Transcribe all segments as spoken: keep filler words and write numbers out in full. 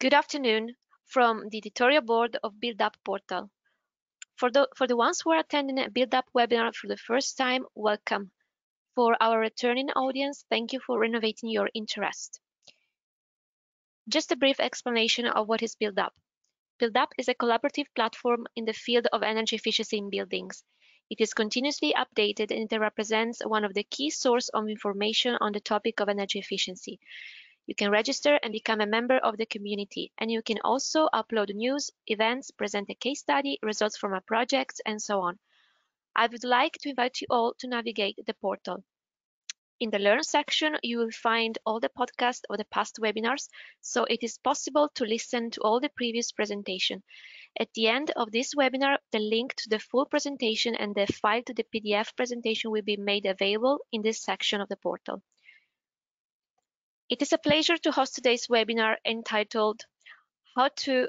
Good afternoon from the editorial board of BuildUP Portal. For the, for the ones who are attending a BuildUP webinar for the first time, welcome. For our returning audience, thank you for renovating your interest. Just a brief explanation of what is BuildUP. BuildUP is a collaborative platform in the field of energy efficiency in buildings. It is continuously updated and it represents one of the key sources of information on the topic of energy efficiency. You can register and become a member of the community, and you can also upload news, events, present a case study, results from a project, and so on. I would like to invite you all to navigate the portal. In the Learn section, you will find all the podcasts of the past webinars, so it is possible to listen to all the previous presentations. At the end of this webinar, the link to the full presentation and the file to the P D F presentation will be made available in this section of the portal. It is a pleasure to host today's webinar entitled How to,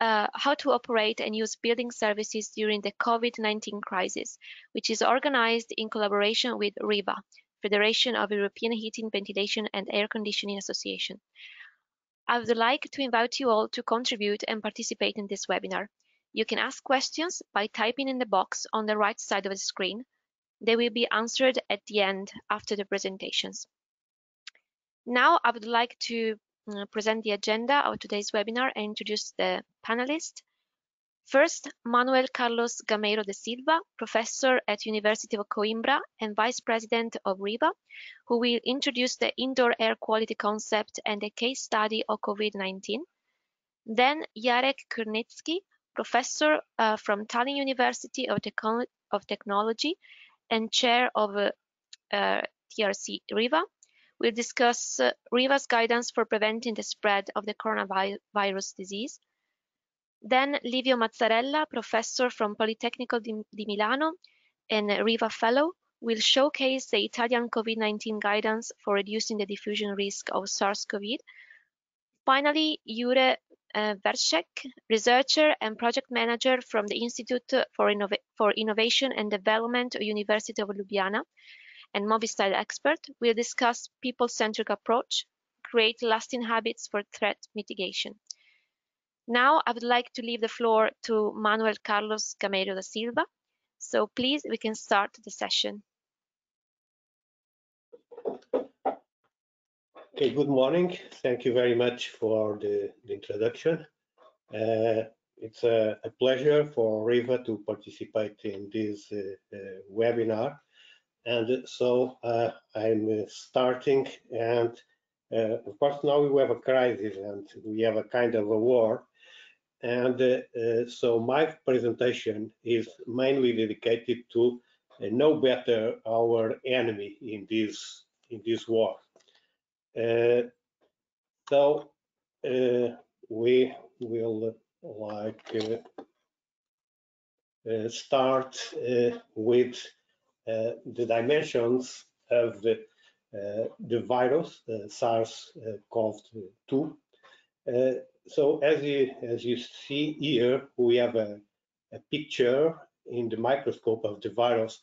uh, How to Operate and Use Building Services During the COVID nineteen Crisis, which is organized in collaboration with RIBA, Federation of European Heating, Ventilation and Air Conditioning Association. I would like to invite you all to contribute and participate in this webinar. You can ask questions by typing in the box on the right side of the screen. They will be answered at the end after the presentations. Now, I would like to present the agenda of today's webinar and introduce the panelists. First, Manuel Carlos Gameiro da Silva, professor at University of Coimbra and vice president of RIBA, who will introduce the indoor air quality concept and a case study of COVID nineteen. Then, Jarek Kurnitski, professor uh, from Tallinn University of, Techn of Technology and chair of uh, uh, T R C RIVA, we'll discuss uh, REHVA's guidance for preventing the spread of the coronavirus disease. Then Livio Mazzarella, professor from Politecnico di Milano and REHVA fellow, will showcase the Italian COVID nineteen guidance for reducing the diffusion risk of SARS CoV two. Finally, Jure uh, Vercek, researcher and project manager from the Institute for, Innov for Innovation and Development of University of Ljubljana, and MobiStyle expert, will discuss people-centric approach, create lasting habits for threat mitigation. Now, I would like to leave the floor to Manuel Carlos Gameiro da Silva. So please, we can start the session. Okay, good morning. Thank you very much for the, the introduction. Uh, it's a, a pleasure for REHVA to participate in this uh, uh, webinar. And so uh, I'm starting, and uh, of course now we have a crisis and we have a kind of a war, and uh, uh, so my presentation is mainly dedicated to uh, know better our enemy in this in this war. Uh, so uh, we will like uh, uh, start uh, with. Uh, the dimensions of the, uh, the virus, uh, SARS CoV two. Uh, so as you, as you see here, we have a, a picture in the microscope of the virus,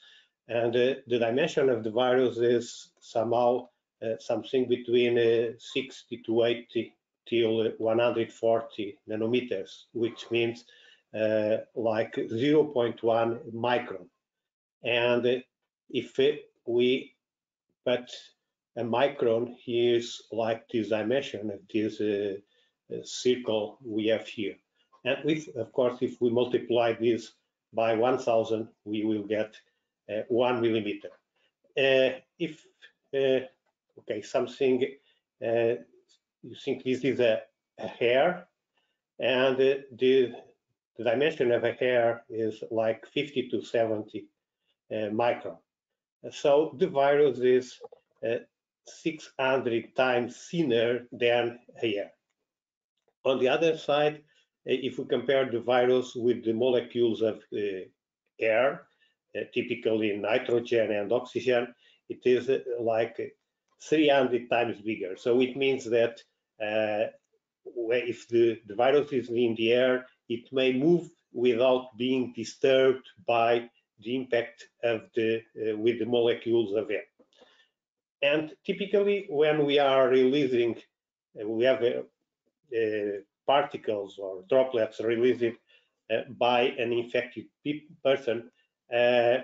and uh, the dimension of the virus is somehow uh, something between uh, sixty to eighty till one hundred forty nanometers, which means uh, like zero point one micron. And uh, if it, we but a micron is like this dimension of this uh, circle we have here, and with, of course, if we multiply this by one thousand, we will get uh, one millimeter. Uh, if uh, okay, something uh, you think this is a, a hair, and uh, the, the dimension of a hair is like fifty to seventy uh, micron. So the virus is uh, six hundred times thinner than hair. On the other side, if we compare the virus with the molecules of uh, air, uh, typically nitrogen and oxygen, it is uh, like three hundred times bigger. So it means that uh, if the, the virus is in the air, it may move without being disturbed by the impact of the uh, with the molecules of air. And typically, when we are releasing, uh, we have a, uh, particles or droplets released uh, by an infected person. Uh,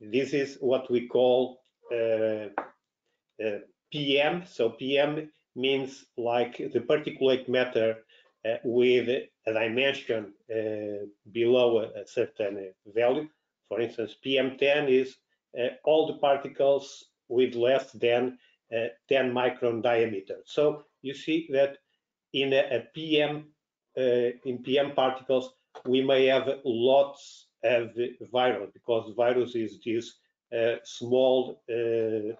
this is what we call uh, uh, P M. So P M means like the particulate matter uh, with a dimension uh, below a certain value. For instance, P M ten is uh, all the particles with less than uh, ten micron diameter. So you see that in a, a P M uh, in P M particles, we may have lots of virus, because virus is this uh, small uh,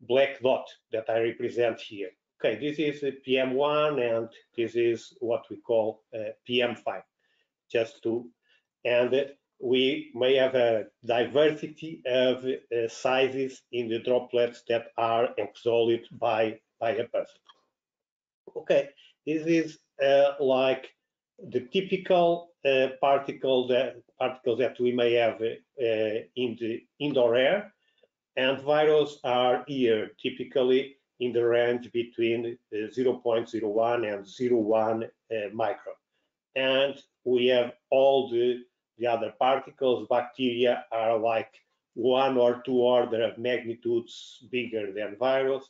black dot that I represent here. Okay, this is a P M one, and this is what we call uh, P M five, just to, and uh, we may have a diversity of uh, sizes in the droplets that are exhaled by, by a person. Okay, this is uh, like the typical uh, particle that, particles that we may have uh, in the indoor air, and virus are here typically in the range between uh, zero point zero one and zero point one uh, micron. And we have all the, the other particles. Bacteria are like one or two order of magnitudes bigger than virus.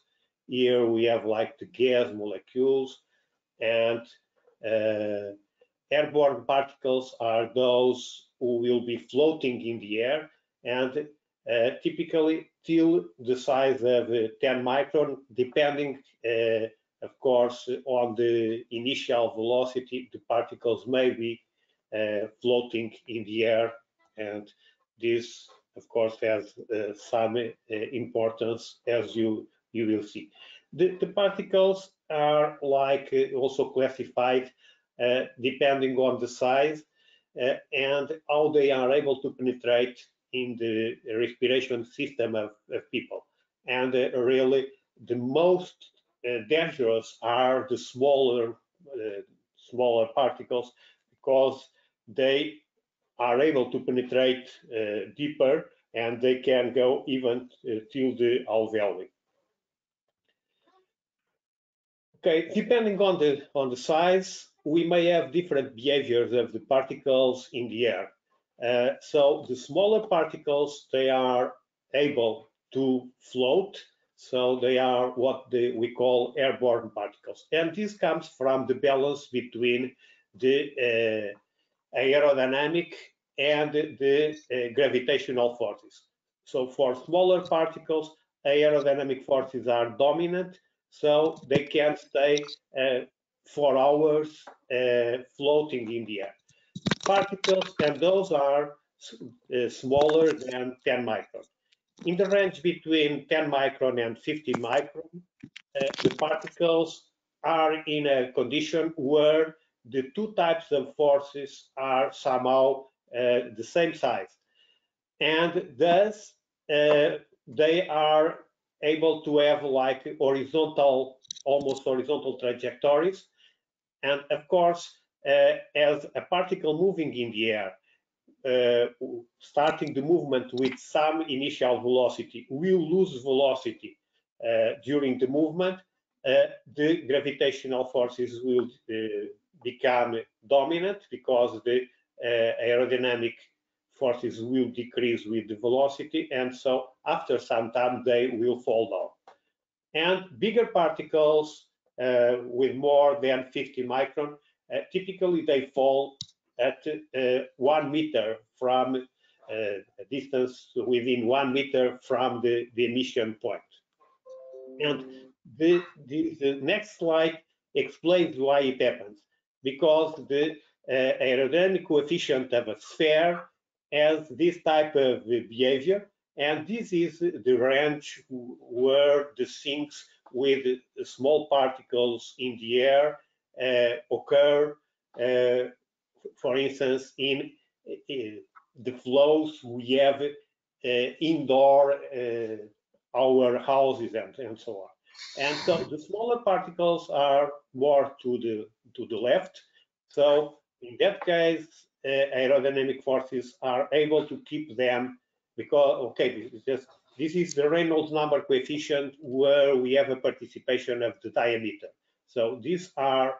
Here we have like the gas molecules, and uh, airborne particles are those who will be floating in the air, and uh, typically till the size of uh, ten micron, depending, uh, of course, on the initial velocity. The particles may be uh, floating in the air, and this, of course, has uh, some uh, importance, as you you will see. The, the particles are like uh, also classified uh, depending on the size uh, and how they are able to penetrate in the respiration system of, of people. And uh, really, the most uh, dangerous are the smaller, uh, smaller particles, because they are able to penetrate uh, deeper, and they can go even uh, till the alveoli. Okay, depending on the on the size, we may have different behaviors of the particles in the air. Uh, so the smaller particles, they are able to float, so they are what they, we call airborne particles. And this comes from the balance between the uh, aerodynamic and the uh, gravitational forces. So for smaller particles, aerodynamic forces are dominant, so they can stay uh, for hours uh, floating in the air. Particles, and those are uh, smaller than ten micron. In the range between ten micron and fifty micron, uh, the particles are in a condition where the two types of forces are somehow uh, the same size, and thus uh, they are able to have like horizontal, almost horizontal trajectories. And of course, uh, as a particle moving in the air, uh, starting the movement with some initial velocity, will lose velocity uh, during the movement. Uh, the gravitational forces will uh, become dominant, because the uh, aerodynamic forces will decrease with the velocity, and so after some time they will fall down. And bigger particles uh, with more than fifty micron, uh, typically they fall at uh, one meter from uh, a distance within one meter from the, the emission point. And the, the, the next slide explains why it happens, because the uh, aerodynamic coefficient of a sphere as this type of behavior, and this is the range where the sinks with small particles in the air uh, occur, uh, for instance, in uh, the flows we have uh, indoor, uh, our houses, and, and so on. And so the smaller particles are more to the, to the left, so in that case, Uh, aerodynamic forces are able to keep them, because okay, just, this is the Reynolds number coefficient where we have a participation of the diameter. So these are,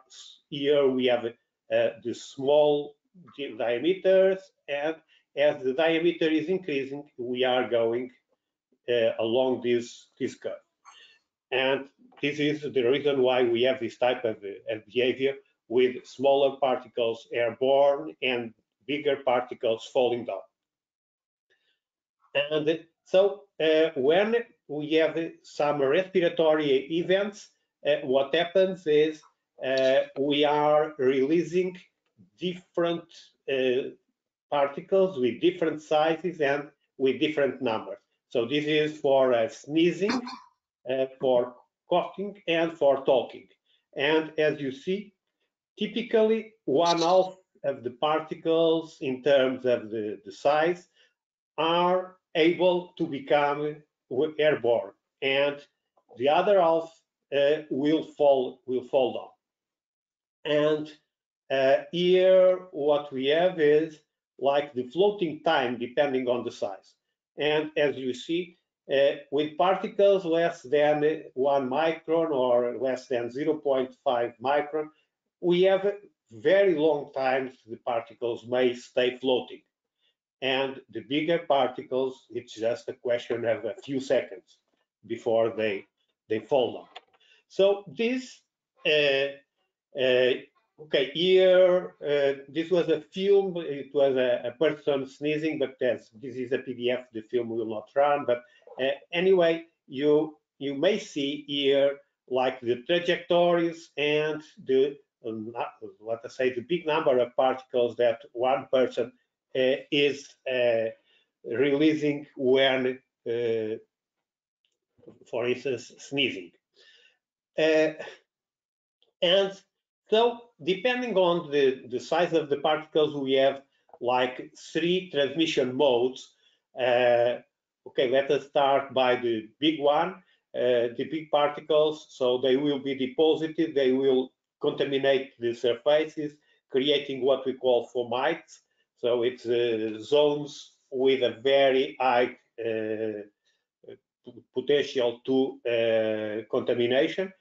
here we have uh, the small diameters, and as the diameter is increasing, we are going uh, along this, this curve. And this is the reason why we have this type of, of behavior with smaller particles airborne and bigger particles falling down. And so uh, when we have some respiratory events, uh, what happens is uh, we are releasing different uh, particles with different sizes and with different numbers. So this is for uh, sneezing, uh, for coughing, and for talking. And as you see, typically one half of the particles in terms of the, the size are able to become airborne, and the other half uh, will fall will fall down. And uh, here what we have is like the floating time depending on the size. And as you see, uh, with particles less than one micron or less than zero point five micron, we have very long times the particles may stay floating. And the bigger particles, it's just a question of a few seconds before they they fall down. So this, uh, uh, okay, here uh, this was a film. It was a, a person sneezing, but as this is a P D F, the film will not run. But uh, anyway, you you may see here like the trajectories and the uh, what I say the big number of particles that one person Uh, is uh, releasing when, uh, for instance, sneezing. Uh, and so, depending on the, the size of the particles, we have like three transmission modes. Uh, okay, let us start by the big one, uh, the big particles. So they will be deposited, they will contaminate the surfaces, creating what we call fomites. So it's uh, zones with a very high uh, potential to uh, contamination.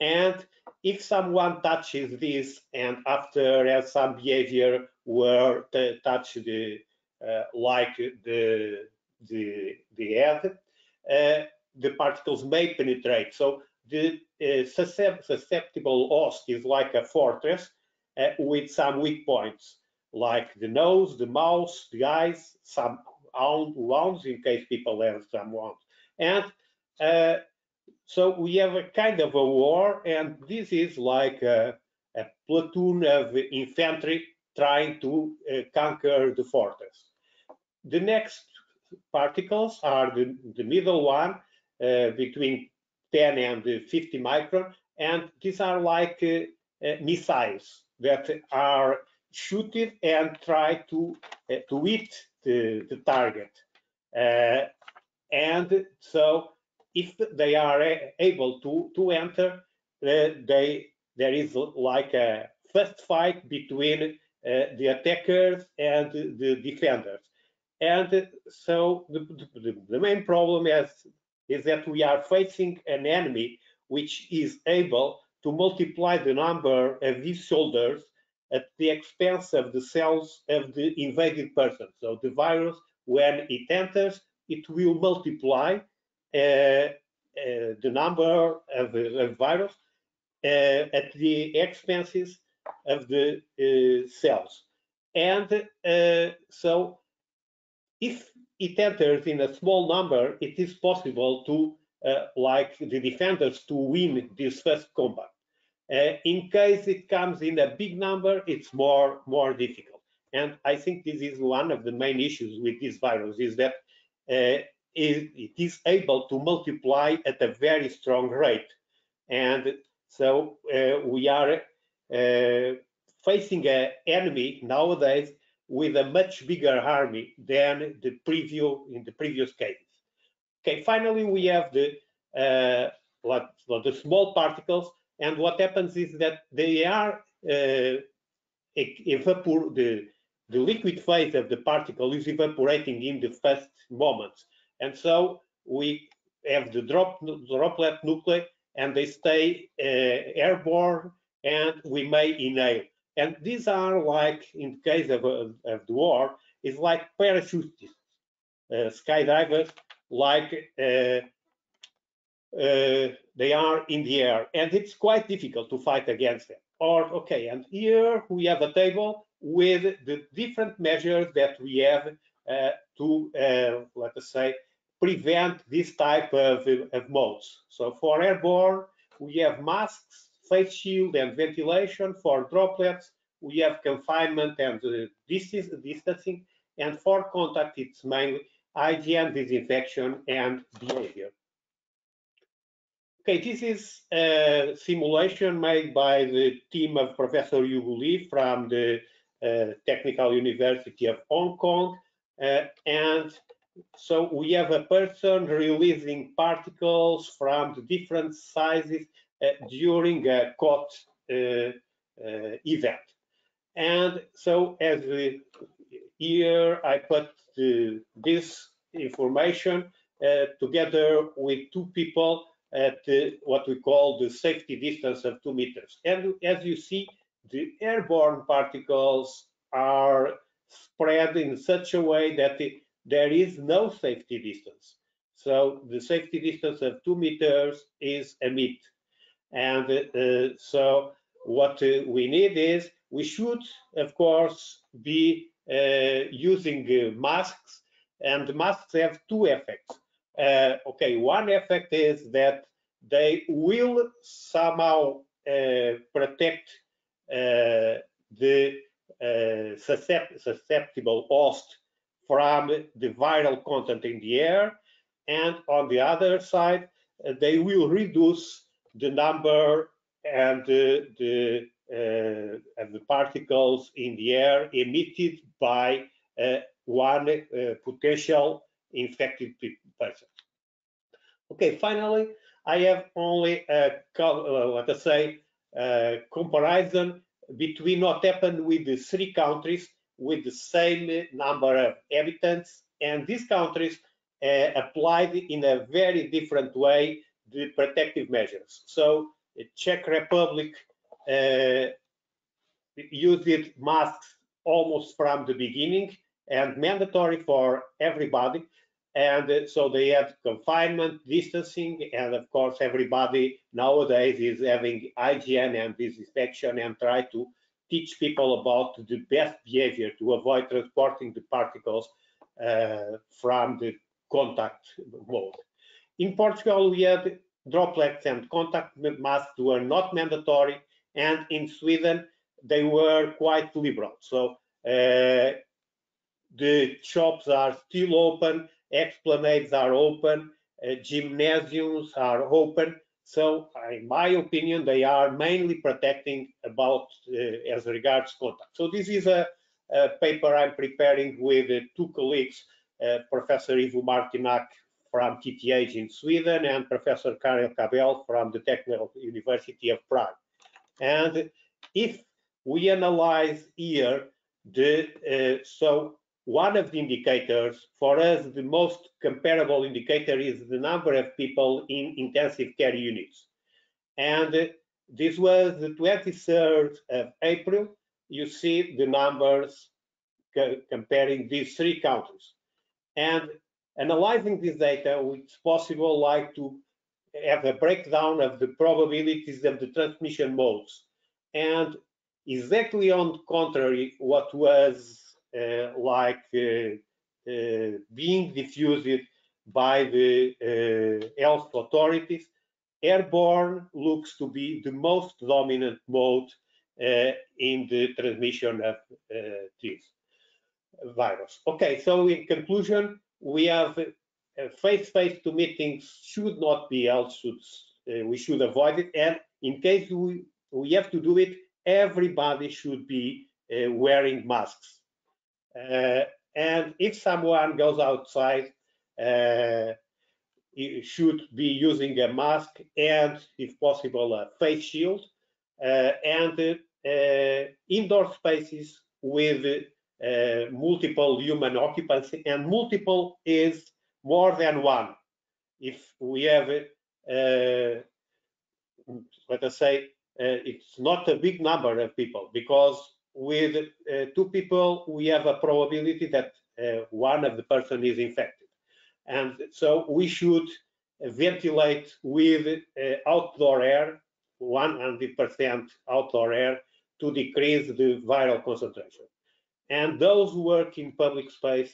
And if someone touches this and after has some behavior where they touch the, uh, like the, the, the head, uh, the particles may penetrate. So the uh, susceptible host is like a fortress uh, with some weak points, like the nose, the mouth, the eyes, some wounds in case people have some wounds. And uh, so we have a kind of a war, and this is like a, a platoon of infantry trying to uh, conquer the fortress. The next particles are the, the middle one, uh, between ten and fifty micron, and these are like uh, uh, missiles that are shoot it and try to uh, to hit the, the target, uh, and so if they are able to to enter, uh, they there is like a first fight between uh, the attackers and the defenders. And so the, the, the main problem is is that we are facing an enemy which is able to multiply the number of these soldiers at the expense of the cells of the invaded person. So the virus, when it enters, it will multiply uh, uh, the number of, of virus uh, at the expenses of the uh, cells. And uh, so if it enters in a small number, it is possible to, uh, like the defenders, to win this first combat. Uh, in case it comes in a big number, it's more more difficult. And I think this is one of the main issues with this virus, is that uh, it, it is able to multiply at a very strong rate. And so uh, we are uh, facing an enemy nowadays with a much bigger army than the preview in the previous cases. Okay, finally, we have the, uh, what, what the small particles. And what happens is that they are uh, evapor the, the liquid phase of the particle is evaporating in the first moments. And so we have the drop, droplet nuclei and they stay uh, airborne, and we may inhale. And these are like, in the case of, of, of the war, is like parachutists, uh, skydivers, like uh, uh, they are in the air, and it's quite difficult to fight against them. Or, okay, and here we have a table with the different measures that we have uh, to, uh, let us say, prevent this type of, of modes. So for airborne, we have masks, face shield and ventilation. For droplets, we have confinement and uh, distance, distancing. And for contact, it's mainly hygiene, disinfection, and behavior. Okay, this is a simulation made by the team of Professor Yuguo Li from the uh, Technical University of Hong Kong. Uh, and so we have a person releasing particles from the different sizes uh, during a caught uh, uh, event. And so as we, here I put uh, this information uh, together with two people at uh, what we call the safety distance of two meters. And as you see, the airborne particles are spread in such a way that it, there is no safety distance. So the safety distance of two meters is a myth. And uh, so what uh, we need is, we should, of course, be uh, using uh, masks, and masks have two effects. Uh, okay, one effect is that they will somehow uh, protect uh, the uh, susceptible host from the viral content in the air, and on the other side, uh, they will reduce the number and uh, the, uh, and the particles in the air emitted by uh, one uh, potential infected person. Okay, finally, I have only a, let us say, a comparison between what happened with the three countries with the same number of inhabitants, and these countries uh, applied in a very different way the protective measures. So the Czech Republic uh, used masks almost from the beginning and mandatory for everybody. And uh, so they have confinement, distancing, and of course, everybody nowadays is having hygiene and disinfection and try to teach people about the best behavior to avoid transporting the particles uh, from the contact mode. In Portugal, we had droplets and contact masks were not mandatory. And in Sweden, they were quite liberal. So uh, the shops are still open, explanades are open, uh, gymnasiums are open. So in my opinion, they are mainly protecting about uh, as regards contact. So this is a, a paper I'm preparing with uh, two colleagues, uh, Professor Ivo Martinac from T T H in Sweden and Professor Karel Kabel from the Technical University of Prague. And if we analyze here, the uh, so one of the indicators, for us, the most comparable indicator is the number of people in intensive care units. And this was the twenty-third of April. You see the numbers comparing these three countries. And analyzing this data, it's possible like to have a breakdown of the probabilities of the transmission modes. And exactly on the contrary, what was Uh, like uh, uh, being diffused by the uh, health authorities, airborne looks to be the most dominant mode uh, in the transmission of uh, this virus. Okay, so in conclusion, we have face-to-face uh, -face meetings should not be held, should, uh, we should avoid it, and in case we, we have to do it, everybody should be uh, wearing masks. Uh, and if someone goes outside, uh, you should be using a mask and, if possible, a face shield, uh, and uh, uh, indoor spaces with uh, multiple human occupancy, and multiple is more than one. If we have uh, let us say, uh, it's not a big number of people, because with uh, two people, we have a probability that uh, one of the person is infected. And so we should ventilate with uh, outdoor air, one hundred percent outdoor air, to decrease the viral concentration. And those who work in public space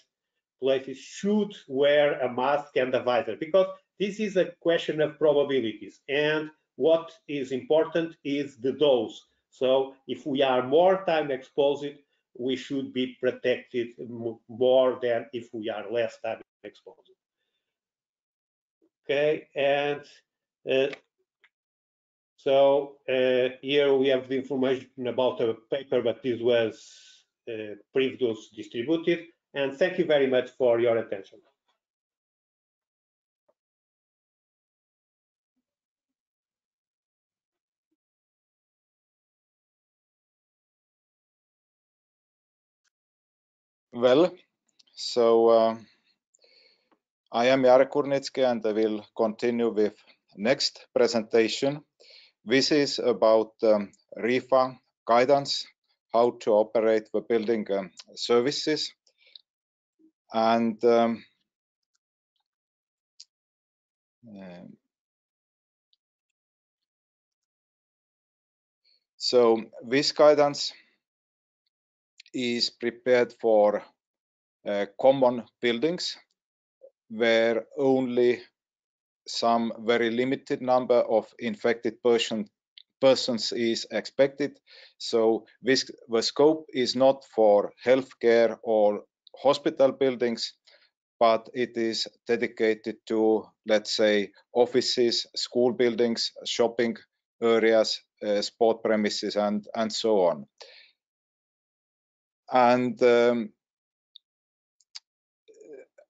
places should wear a mask and a visor, because this is a question of probabilities. And what is important is the dose. So if we are more time exposed, we should be protected more than if we are less time exposed. Okay, and uh, so uh, here we have the information about a paper, but this was uh, previously distributed. And thank you very much for your attention. Well, so uh, I am Jarek Kurnitski, and I will continue with next presentation. This is about um, REHVA guidance, how to operate the building um, services. And um, uh, so this guidance is prepared for uh, common buildings where only some very limited number of infected person, persons is expected. So this, the scope is not for healthcare or hospital buildings, but it is dedicated to, let's say, offices, school buildings, shopping areas, uh, sport premises, and, and so on. And um,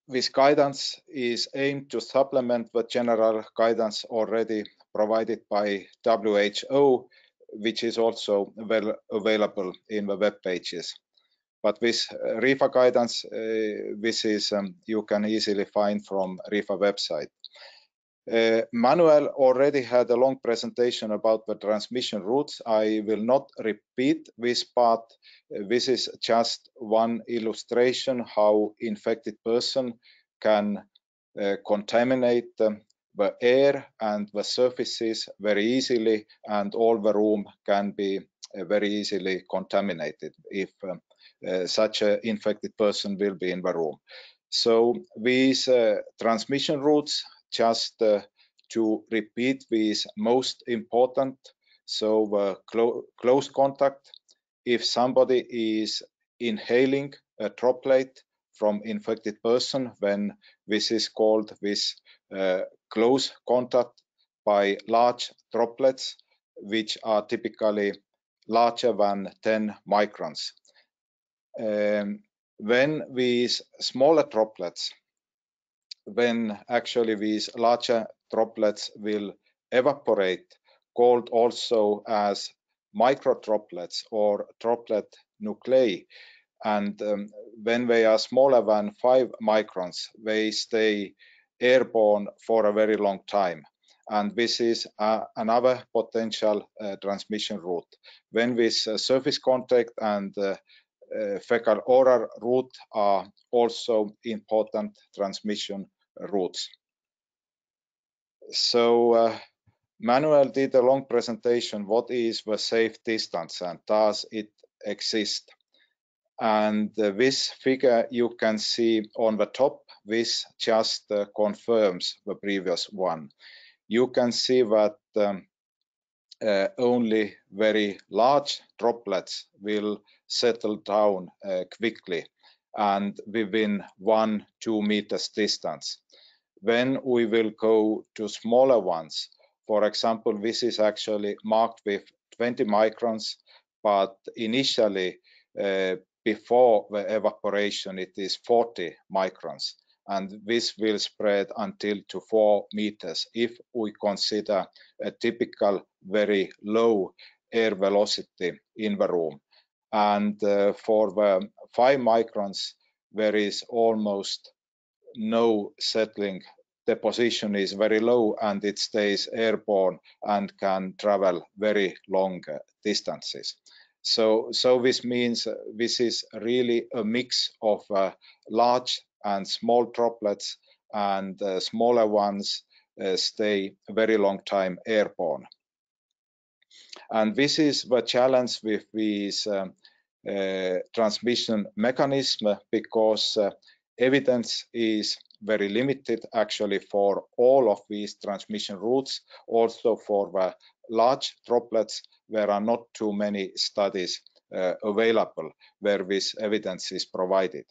this guidance is aimed to supplement the general guidance already provided by W H O, which is also well available in the web pages. But this REHVA guidance, uh, this is um, you can easily find from REHVA website. Uh, Manuel already had a long presentation about the transmission routes. I will not repeat this part. This is just one illustration how infected person can uh, contaminate um, the air and the surfaces very easily, and all the room can be uh, very easily contaminated if um, uh, such an infected person will be in the room. So these uh, transmission routes, just uh, to repeat, these most important. So uh, clo close contact, if somebody is inhaling a droplet from infected person, then this is called this uh, close contact by large droplets, which are typically larger than ten microns. Um, when these smaller droplets, when actually these larger droplets will evaporate, called also as micro droplets or droplet nuclei. And um, when they are smaller than five microns, they stay airborne for a very long time. And this is uh, another potential uh, transmission route. When this uh, surface contact and uh, uh, fecal oral route are also important transmission routes. So uh, Manuel did a long presentation, what is the safe distance and does it exist? And uh, this figure you can see on the top, this just uh, confirms the previous one. You can see that um, uh, only very large droplets will settle down uh, quickly and within one, two meters distance. When we will go to smaller ones, for example, this is actually marked with twenty microns, but initially uh, before the evaporation, it is forty microns. And this will spread until to four meters if we consider a typical very low air velocity in the room. And uh, for the five microns, there is almost no settling the position is very low and it stays airborne and can travel very long distances. So, so this means this is really a mix of uh, large and small droplets, and uh, smaller ones uh, stay a very long time airborne. And this is the challenge with this um, uh, transmission mechanism, because uh, evidence is very limited actually for all of these transmission routes, also for the large droplets. There are not too many studies uh, available where this evidence is provided.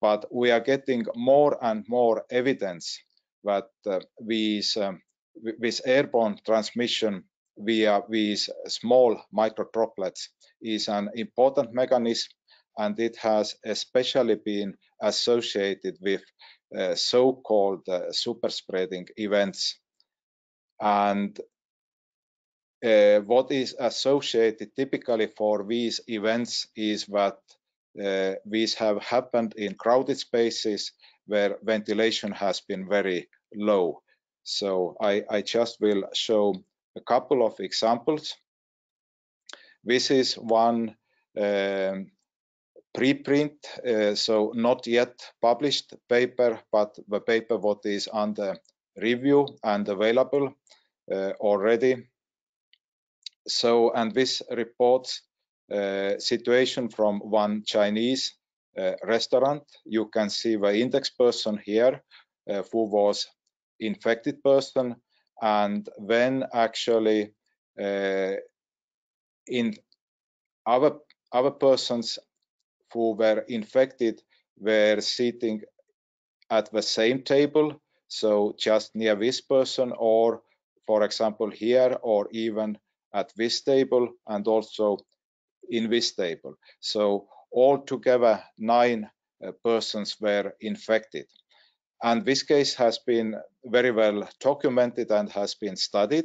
But we are getting more and more evidence that uh, these, um, this airborne transmission via these small microdroplets is an important mechanism, and it has especially been associated with uh, so-called uh, superspreading events. And uh, what is associated typically for these events is that Uh, these have happened in crowded spaces where ventilation has been very low. So I, I just will show a couple of examples. This is one um, preprint, uh, so not yet published paper, but the paper what is under review and available uh, already. So, and this reports Uh, situation from one Chinese uh, restaurant. You can see the index person here uh, who was infected person, and then actually uh, in other other persons who were infected were sitting at the same table, so just near this person, or for example here, or even at this table, and also in this table. So altogether nine uh, persons were infected, and this case has been very well documented and has been studied.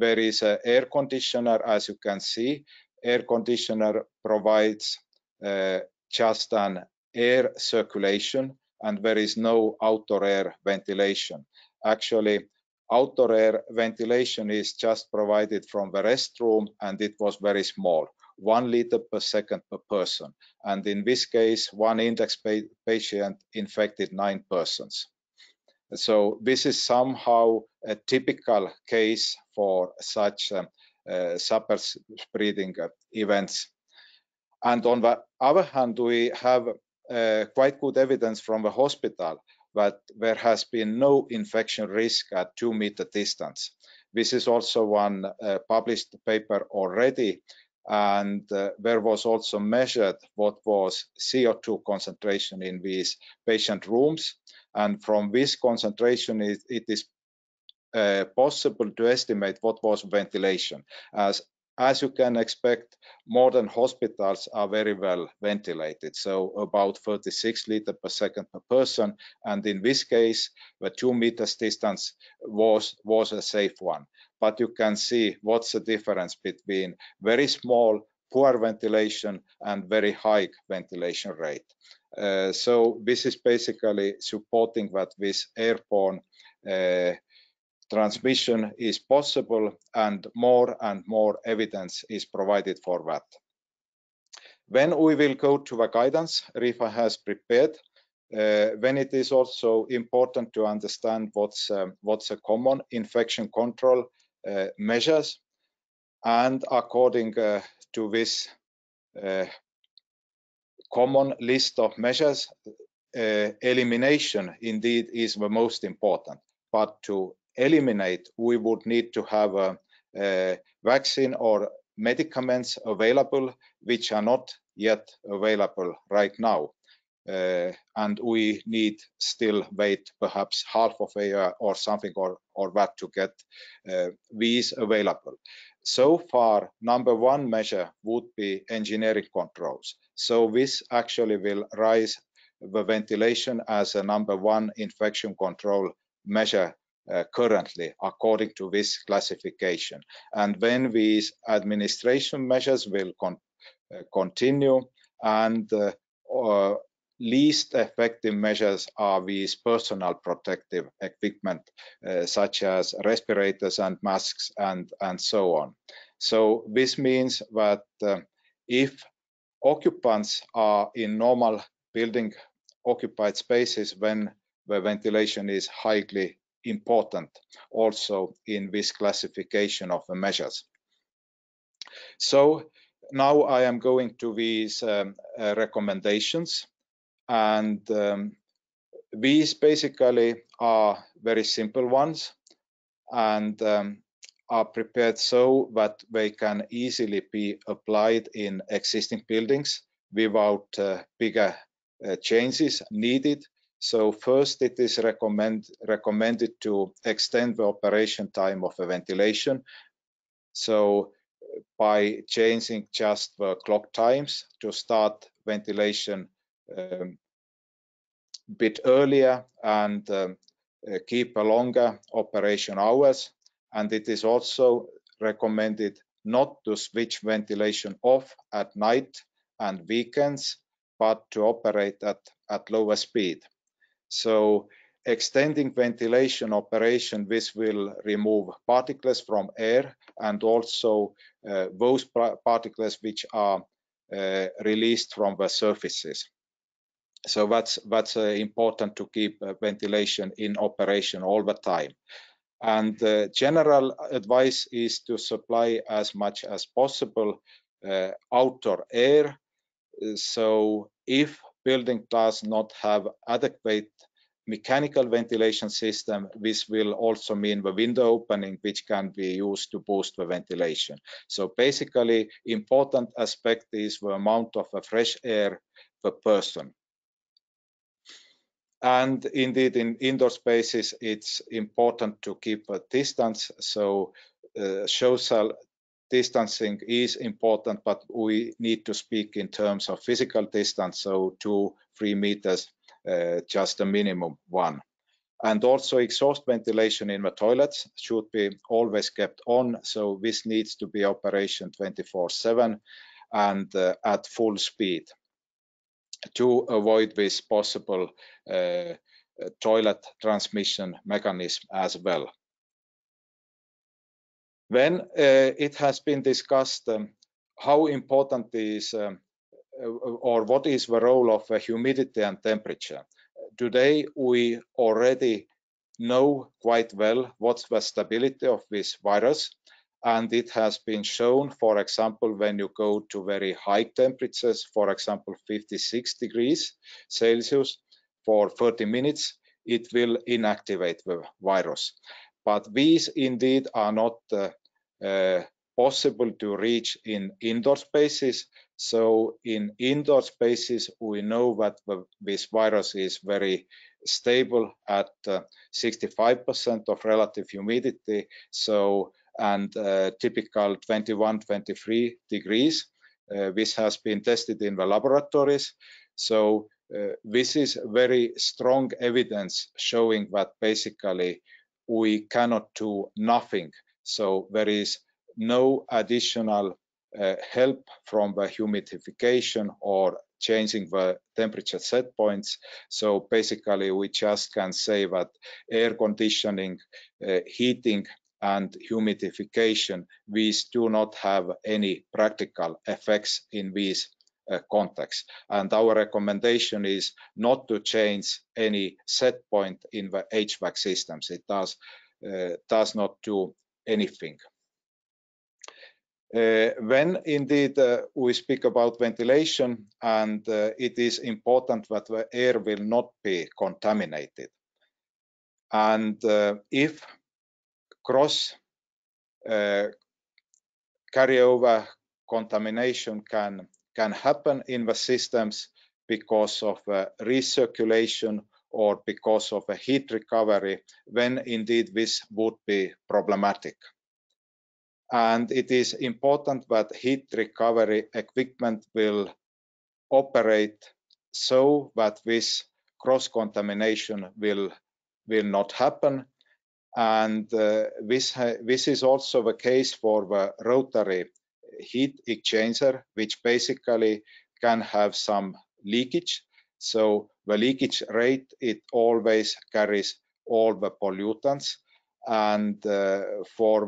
There is an air conditioner, as you can see. Air conditioner provides uh, just an air circulation, and there is no outdoor air ventilation. Actually, outdoor air ventilation is just provided from the restroom, and it was very small. One liter per second per person. And in this case, one index pa patient infected nine persons. So this is somehow a typical case for such um, uh, super-spreading uh, events. And on the other hand, we have uh, quite good evidence from the hospital that there has been no infection risk at two meter distance. This is also one uh, published paper already, and uh, there was also measured what was C O two concentration in these patient rooms, and from this concentration it, it is uh, possible to estimate what was ventilation. As as you can expect, modern hospitals are very well ventilated, so about thirty-six liters per second per person, and in this case the two meters distance was was a safe one. But you can see what's the difference between very small, poor ventilation and very high ventilation rate. Uh, so this is basically supporting that this airborne uh, transmission is possible, and more and more evidence is provided for that. When we will go to the guidance RIVA has prepared, Uh, then it is also important to understand what's um, what's a common infection control uh, measures, and according uh, to this uh, common list of measures, uh, elimination indeed is the most important. But to eliminate, we would need to have a, a vaccine or medicaments available which are not yet available right now. Uh, and we need still wait perhaps half of a year or something or, or that to get uh, these available. So far, number one measure would be engineering controls. So this actually will raise the ventilation as a number one infection control measure uh, currently, according to this classification. And then these administration measures will con uh, continue, and uh, uh, least effective measures are these personal protective equipment, uh, such as respirators and masks and, and so on. So this means that uh, if occupants are in normal building occupied spaces, then the ventilation is highly important also in this classification of the measures. So now I am going to these um, uh, recommendations, and um, these basically are very simple ones and um, are prepared so that they can easily be applied in existing buildings without uh, bigger uh, changes needed. So first, it is recommend, recommended to extend the operation time of the ventilation. So by changing just the clock times to start ventilation a um, bit earlier and um, keep a longer operation hours. And it is also recommended not to switch ventilation off at night and weekends, but to operate at, at lower speed. So extending ventilation operation, this will remove particles from air and also uh, those particles which are uh, released from the surfaces. So that's, that's uh, important to keep uh, ventilation in operation all the time. And uh, general advice is to supply as much as possible uh, outdoor air. So if building does not have adequate mechanical ventilation system, this will also mean the window opening, which can be used to boost the ventilation. So basically, important aspect is the amount of fresh air per person. And indeed, in indoor spaces, it's important to keep a distance. So uh, social distancing is important, but we need to speak in terms of physical distance, so two, three meters, uh, just a minimum one. And also exhaust ventilation in the toilets should be always kept on. So this needs to be operation twenty-four seven and uh, at full speed, to avoid this possible uh, toilet transmission mechanism as well. Then uh, it has been discussed um, how important is um, or what is the role of uh, humidity and temperature. Today we already know quite well what's the stability of this virus, and it has been shown, for example, when you go to very high temperatures, for example fifty-six degrees Celsius for thirty minutes, it will inactivate the virus. But these indeed are not uh, uh, possible to reach in indoor spaces. So in indoor spaces, we know that the, this virus is very stable at sixty-five percent uh, of relative humidity, so and uh, typical twenty-one, twenty-three degrees. Uh, this has been tested in the laboratories. So uh, this is very strong evidence showing that basically we cannot do nothing. So there is no additional uh, help from the humidification or changing the temperature set points. So basically we just can say that air conditioning, uh, heating, and humidification, these do not have any practical effects in these uh, contexts. And our recommendation is not to change any set point in the H V A C systems. It does, uh, does not do anything. Uh, when indeed uh, we speak about ventilation, and uh, it is important that the air will not be contaminated. And uh, if cross uh, carryover contamination can can happen in the systems because of uh, recirculation or because of a heat recovery, then indeed this would be problematic. And it is important that heat recovery equipment will operate so that this cross contamination will will not happen. And uh, this, uh, this is also the case for the rotary heat exchanger, which basically can have some leakage. So the leakage rate, it always carries all the pollutants, and uh, for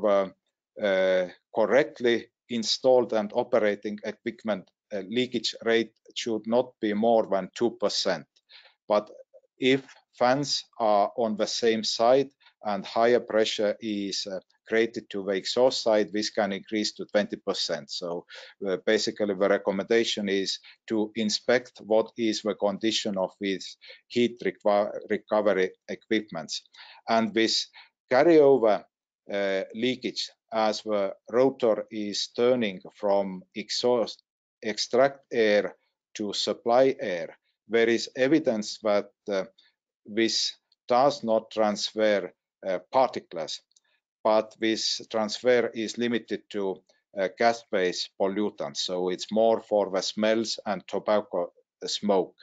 the uh, correctly installed and operating equipment, uh, leakage rate should not be more than two percent. But if fans are on the same side and higher pressure is uh, created to the exhaust side, this can increase to twenty percent. So uh, basically the recommendation is to inspect what is the condition of these heat recovery equipments. And this carryover uh, leakage, as the rotor is turning from exhaust extract air to supply air, there is evidence that uh, this does not transfer uh, particles, but this transfer is limited to uh, gas-based pollutants, so it's more for the smells and tobacco smoke.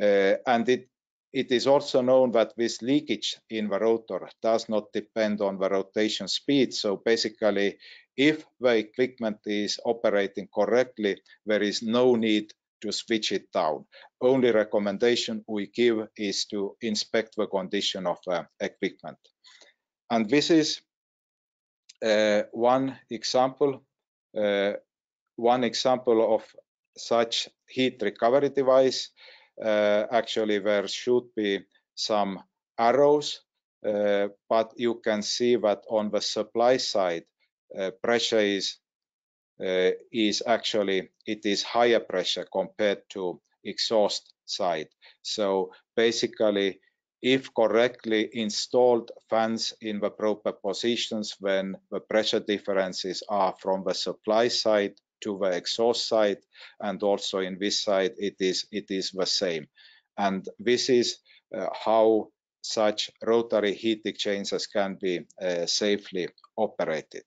Uh, and it, it is also known that this leakage in the rotor does not depend on the rotation speed, so basically if the equipment is operating correctly, there is no need to switch it down. Only recommendation we give is to inspect the condition of uh, equipment. And this is uh, one example, uh, one example of such heat recovery device. Uh, actually, there should be some arrows, uh, but you can see that on the supply side, uh, pressure is uh, is actually it is higher pressure compared to exhaust side. So basically, if correctly installed fans in the proper positions, when the pressure differences are from the supply side to the exhaust side, and also in this side, it is it is the same. And this is uh, how such rotary heat exchangers can be uh, safely operated.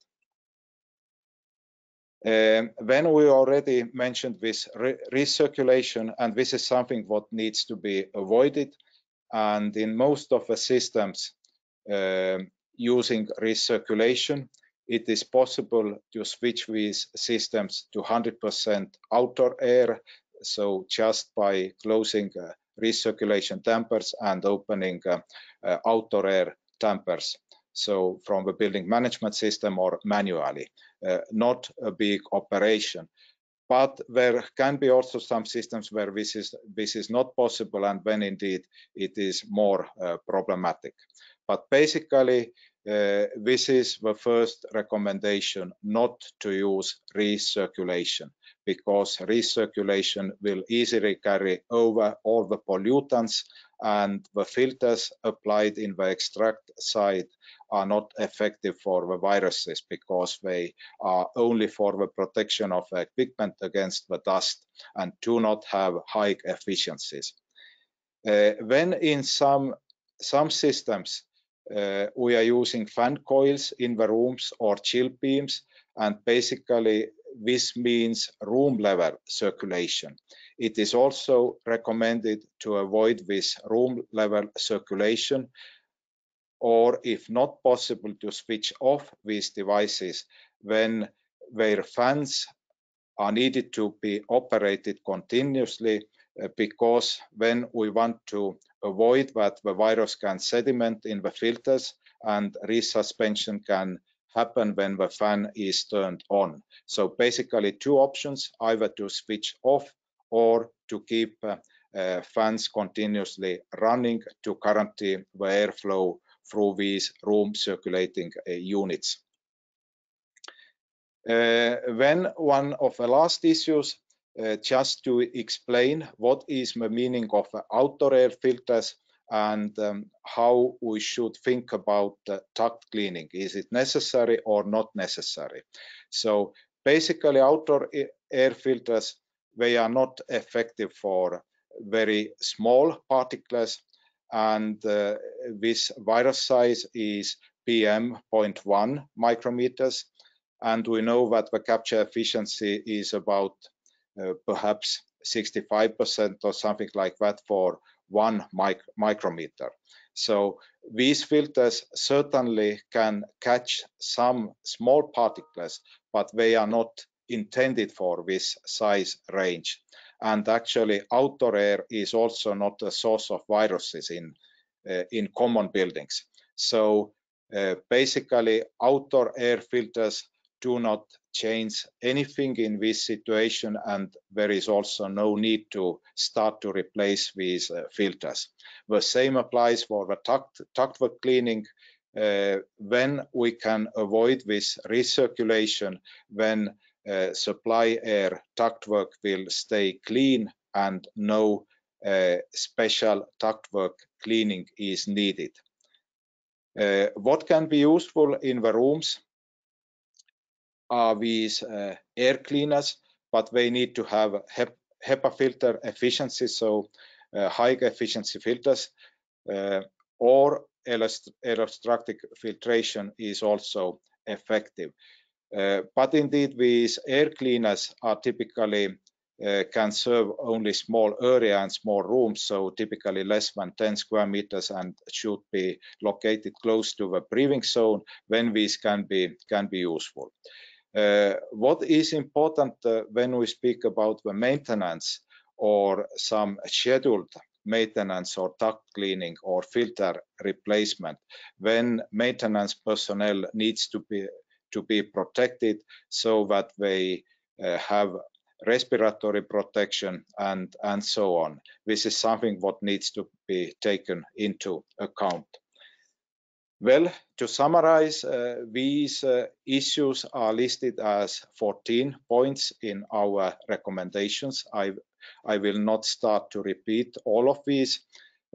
Um, then we already mentioned this re recirculation, and this is something what needs to be avoided. And in most of the systems uh, using recirculation, it is possible to switch these systems to one hundred percent outdoor air, so just by closing uh, recirculation dampers and opening uh, uh, outdoor air dampers, so from the building management system or manually, uh, not a big operation. But there can be also some systems where this is, this is not possible, and when indeed it is more uh, problematic. But basically, uh, this is the first recommendation, not to use recirculation, because recirculation will easily carry over all the pollutants, and the filters applied in the extract side are not effective for the viruses, because they are only for the protection of the equipment against the dust and do not have high efficiencies. Uh, when in some, some systems uh, we are using fan coils in the rooms or chill beams, and basically this means room level circulation. It is also recommended to avoid this room level circulation, or if not possible, to switch off these devices when their fans are needed to be operated continuously, because when we want to avoid that the virus can sediment in the filters, and resuspension can happen when the fan is turned on. So basically two options, either to switch off or to keep uh, uh, fans continuously running to guarantee the airflow through these room circulating uh, units. Uh, then one of the last issues, uh, just to explain what is the meaning of uh, outdoor air filters, and um, how we should think about uh, duct cleaning. Is it necessary or not necessary? So basically outdoor air filters, they are not effective for very small particles, and uh, this virus size is P M zero point one micrometers, and we know that the capture efficiency is about uh, perhaps sixty-five percent or something like that for one mic micrometer. So these filters certainly can catch some small particles, but they are not intended for this size range. And actually, outdoor air is also not a source of viruses in uh, in common buildings. So uh, basically, outdoor air filters do not change anything in this situation, and there is also no need to start to replace these uh, filters. The same applies for the duct, ductwork cleaning. Uh, when we can avoid this recirculation, when uh, supply air ductwork will stay clean and no uh, special ductwork cleaning is needed. Uh, what can be useful in the rooms are these uh, air cleaners, but they need to have HEPA filter efficiency, so uh, high efficiency filters, uh, or aerostructic filtration is also effective. Uh, but indeed, these air cleaners are typically uh, can serve only small area and small rooms, so typically less than ten square meters, and should be located close to the breathing zone when these can be can be useful. Uh, what is important uh, when we speak about the maintenance or some scheduled maintenance or duct cleaning or filter replacement, when maintenance personnel needs to be to be protected so that they uh, have respiratory protection and and so on. This is something what needs to be taken into account. Well, to summarize, uh, these uh, issues are listed as fourteen points in our recommendations. I, I will not start to repeat all of these,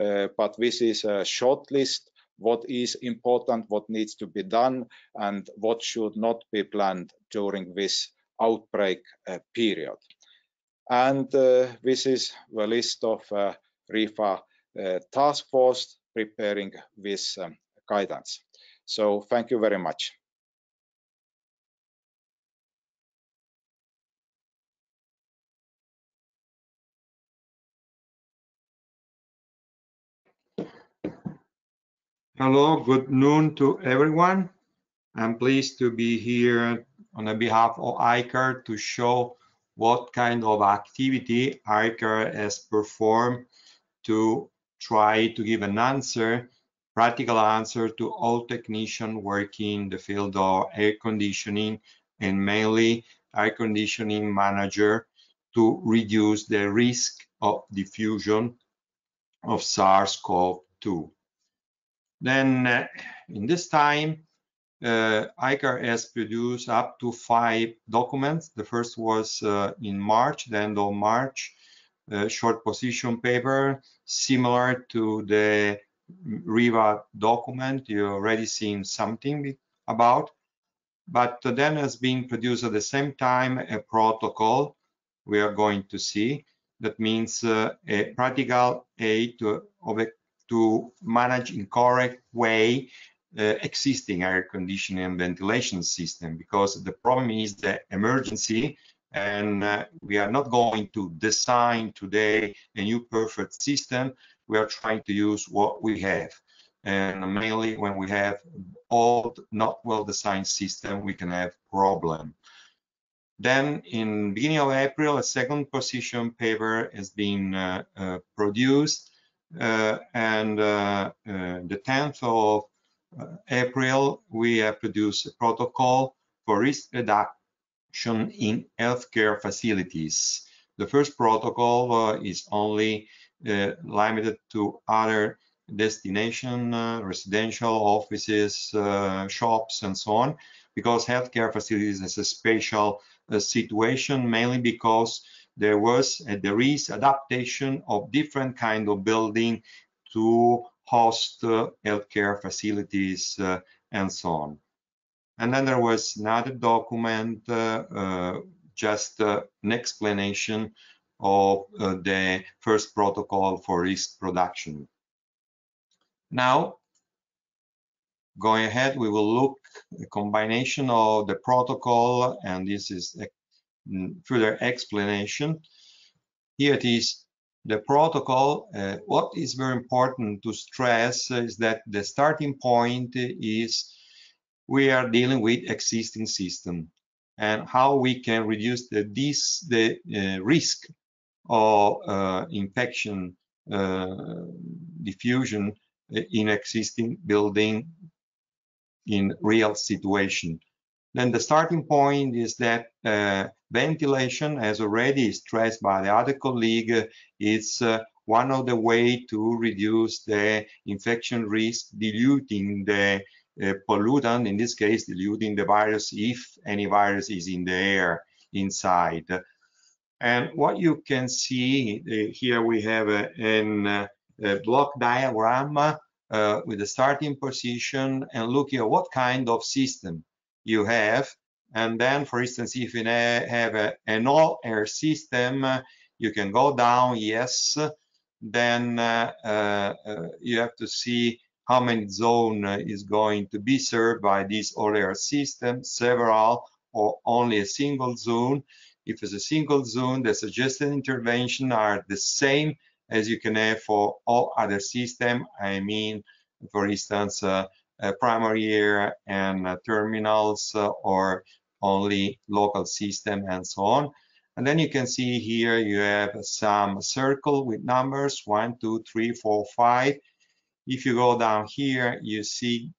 uh, but this is a short list, what is important, what needs to be done, and what should not be planned during this outbreak uh, period. And uh, this is the list of uh, RIVA uh, task force preparing this um, guidance. So thank you very much. Hello, good noon to everyone. I'm pleased to be here on the behalf of AiCARR to show what kind of activity AiCARR has performed to try to give an answer, practical answer to all technicians working in the field of air conditioning, and mainly air conditioning manager, to reduce the risk of diffusion of SARS CoV two. Then uh, in this time, uh, AiCARR has produced up to five documents. The first was uh, in March, the end of March, a short position paper similar to the RIVA document you already seen something about, but then has been produced at the same time a protocol we are going to see, that means uh, a practical aid to, to manage in correct way uh, existing air conditioning and ventilation system, because the problem is the emergency, and uh, we are not going to design today a new perfect system. We are trying to use what we have, and mainly when we have old, not well-designed system, we can have problem. Then, in beginning of April, a second position paper has been uh, uh, produced, uh, and uh, uh, the tenth of April, we have produced a protocol for risk reduction in healthcare facilities. The first protocol uh, is only Uh, limited to other destination, uh, residential, offices, uh, shops, and so on, because healthcare facilities is a special uh, situation, mainly because there was uh, there is adaptation of different kind of building to host uh, healthcare facilities uh, and so on. And then there was another document, uh, uh, just uh, an explanation of uh, the first protocol for risk reduction. Now, going ahead, we will look at the combination of the protocol, and this is a further explanation. Here it is, the protocol. Uh, what is very important to stress is that the starting point is we are dealing with existing system and how we can reduce the, this, the uh, risk or uh, infection uh, diffusion in existing building in real situation. Then the starting point is that uh, ventilation, as already stressed by the other colleague, uh, is uh, one of the way to reduce the infection risk, diluting the uh, pollutant, in this case, diluting the virus if any virus is in the air inside. And what you can see uh, here, we have a, an, a block diagram uh, with the starting position and look at what kind of system you have. And then, for instance, if you have a, an all-air system, uh, you can go down, yes. Then uh, uh, you have to see how many zone is going to be served by this all-air system, several or only a single zone. If it's a single zone, the suggested intervention are the same as you can have for all other system. I mean, for instance, uh, uh, primary air and uh, terminals uh, or only local system and so on. And then you can see here you have some circle with numbers one, two, three, four, five. If you go down here, you see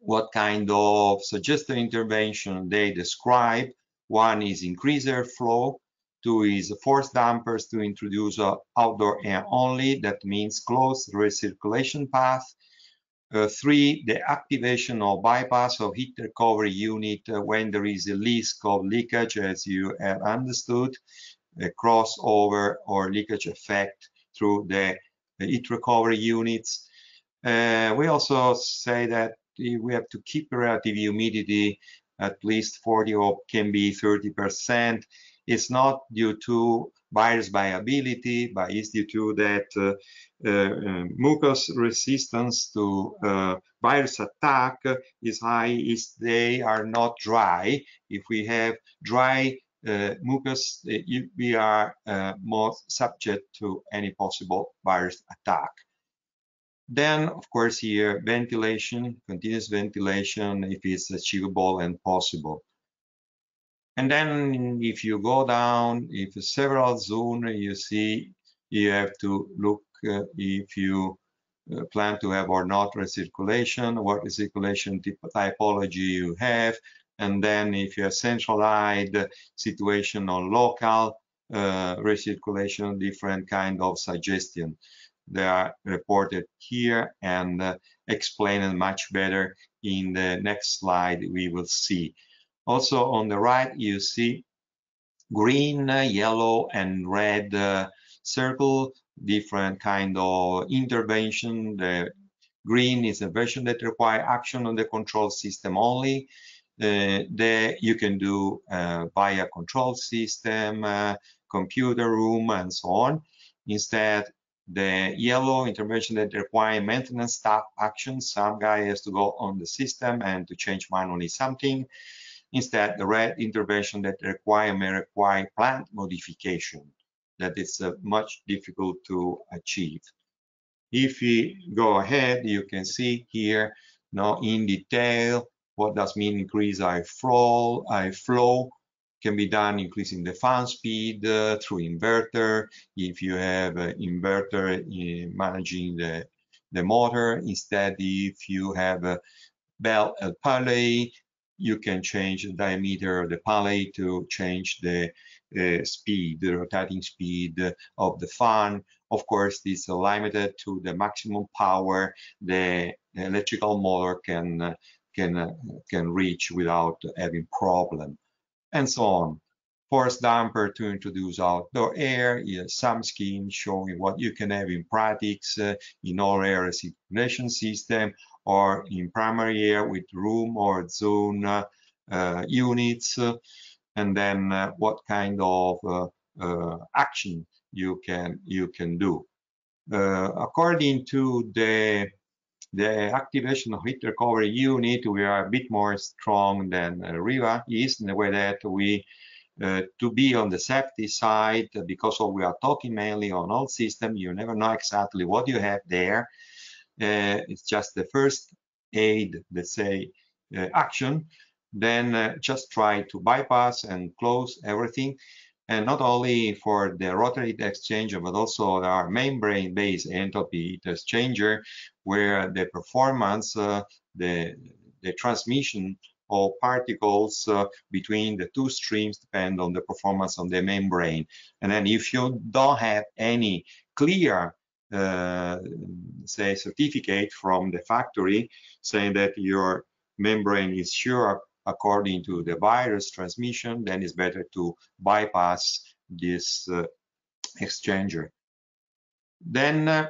what kind of suggested intervention they describe. One is increased airflow, two is forced dampers to introduce uh, outdoor air only, that means closed recirculation path. Uh, three, the activation or bypass of heat recovery unit uh, when there is a risk of leakage, as you have understood, a crossover or leakage effect through the, the heat recovery units. Uh, we also say that we have to keep relative humidity at least forty or can be thirty percent. It's not due to virus viability, but it's due to that uh, uh, mucus resistance to uh, virus attack is high if they are not dry. If we have dry uh, mucus, we are uh, more subject to any possible virus attack. Then, of course, here, ventilation, continuous ventilation, if it's achievable and possible. And then if you go down, if several zones, you see, you have to look uh, if you uh, plan to have or not recirculation, what recirculation typology you have, and then if you have centralized situation or local uh, recirculation, different kind of suggestion. They are reported here and uh, explained much better in the next slide we will see. Also on the right, you see green, yellow, and red uh, circle, different kind of intervention. The green is a version that require action on the control system only. Uh, there you can do uh, via control system, uh, computer room, and so on. Instead, the yellow intervention that require maintenance staff action. Some guy has to go on the system and to change manually something. Instead, the red intervention that require may require plant modification, that is uh, much difficult to achieve. If you go ahead, you can see here now in detail what does mean increase airflow. Airflow can be done increasing the fan speed uh, through inverter. If you have an inverter in managing the, the motor, instead if you have a bell and pulley, you can change the diameter of the pulley to change the uh, speed, the rotating speed of the fan. Of course, this is limited to the maximum power the electrical motor can can can reach without having problem, and so on. Force damper to introduce outdoor air. Yes, some scheme showing what you can have in practice uh, in all air circulation system, or in primary air with room or zone uh, uh, units, uh, and then uh, what kind of uh, uh, action you can you can do. Uh, according to the the activation of heat recovery unit, we are a bit more strong than uh, RIBA is in the way that we uh, to be on the safety side, because we are talking mainly on all system. You never know exactly what you have there. Uh, it's just the first aid, let's say, uh, action, then uh, just try to bypass and close everything. and not only for the rotary heat exchanger, but also our membrane-based enthalpy heat exchanger, where the performance, uh, the, the transmission of particles uh, between the two streams depend on the performance of the membrane. And then if you don't have any clear uh, say certificate from the factory saying that your membrane is sure according to the virus transmission, then it's better to bypass this uh, exchanger. Then uh,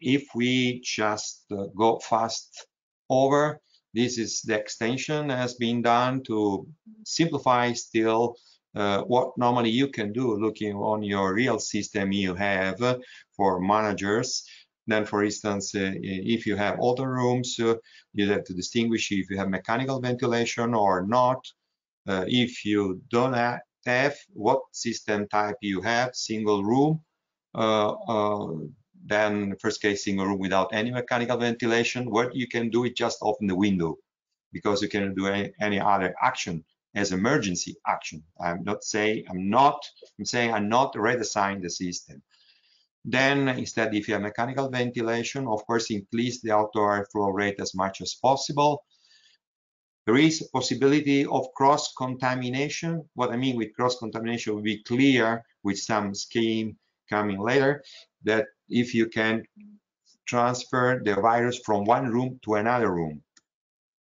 if we just uh, go fast over, this is the extension has been done to simplify still uh, what normally you can do looking on your real system you have uh, for managers. Then, for instance, uh, if you have older rooms, uh, you have to distinguish if you have mechanical ventilation or not. Uh, if you don't have, what system type you have, single room, uh, uh, then first case single room without any mechanical ventilation, what you can do is just open the window, because you cannot do any, any other action as emergency action. I'm not saying I'm not, I'm saying I'm not redesigning the system. Then instead, if you have mechanical ventilation, of course, increase the outdoor air flow rate as much as possible. There is a possibility of cross-contamination. What I mean with cross-contamination will be clear with some scheme coming later, that if you can transfer the virus from one room to another room.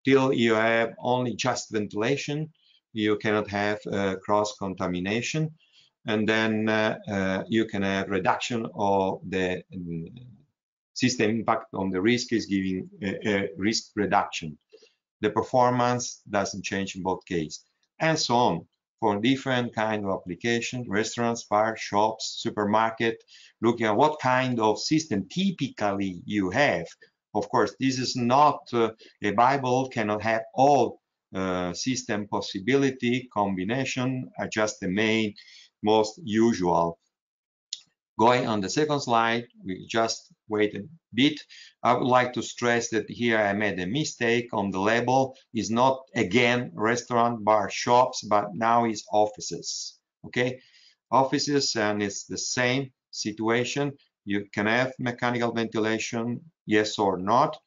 Till you have only just ventilation, you cannot have uh, cross-contamination. And then uh, uh, you can have reduction of the um, system impact on the risk is giving a, a risk reduction. The performance doesn't change in both cases, and so on. For different kind of application, restaurants, bars, shops, supermarket, looking at what kind of system typically you have. Of course, this is not uh, a Bible, cannot have all uh, system possibility, combination are just the main, most usual. Going on the second slide, we just wait a bit. I would like to stress that here I made a mistake on the label. It's not again restaurant, bar, shops, but now it's offices. Okay, offices, and it's the same situation. You can have mechanical ventilation, yes or not.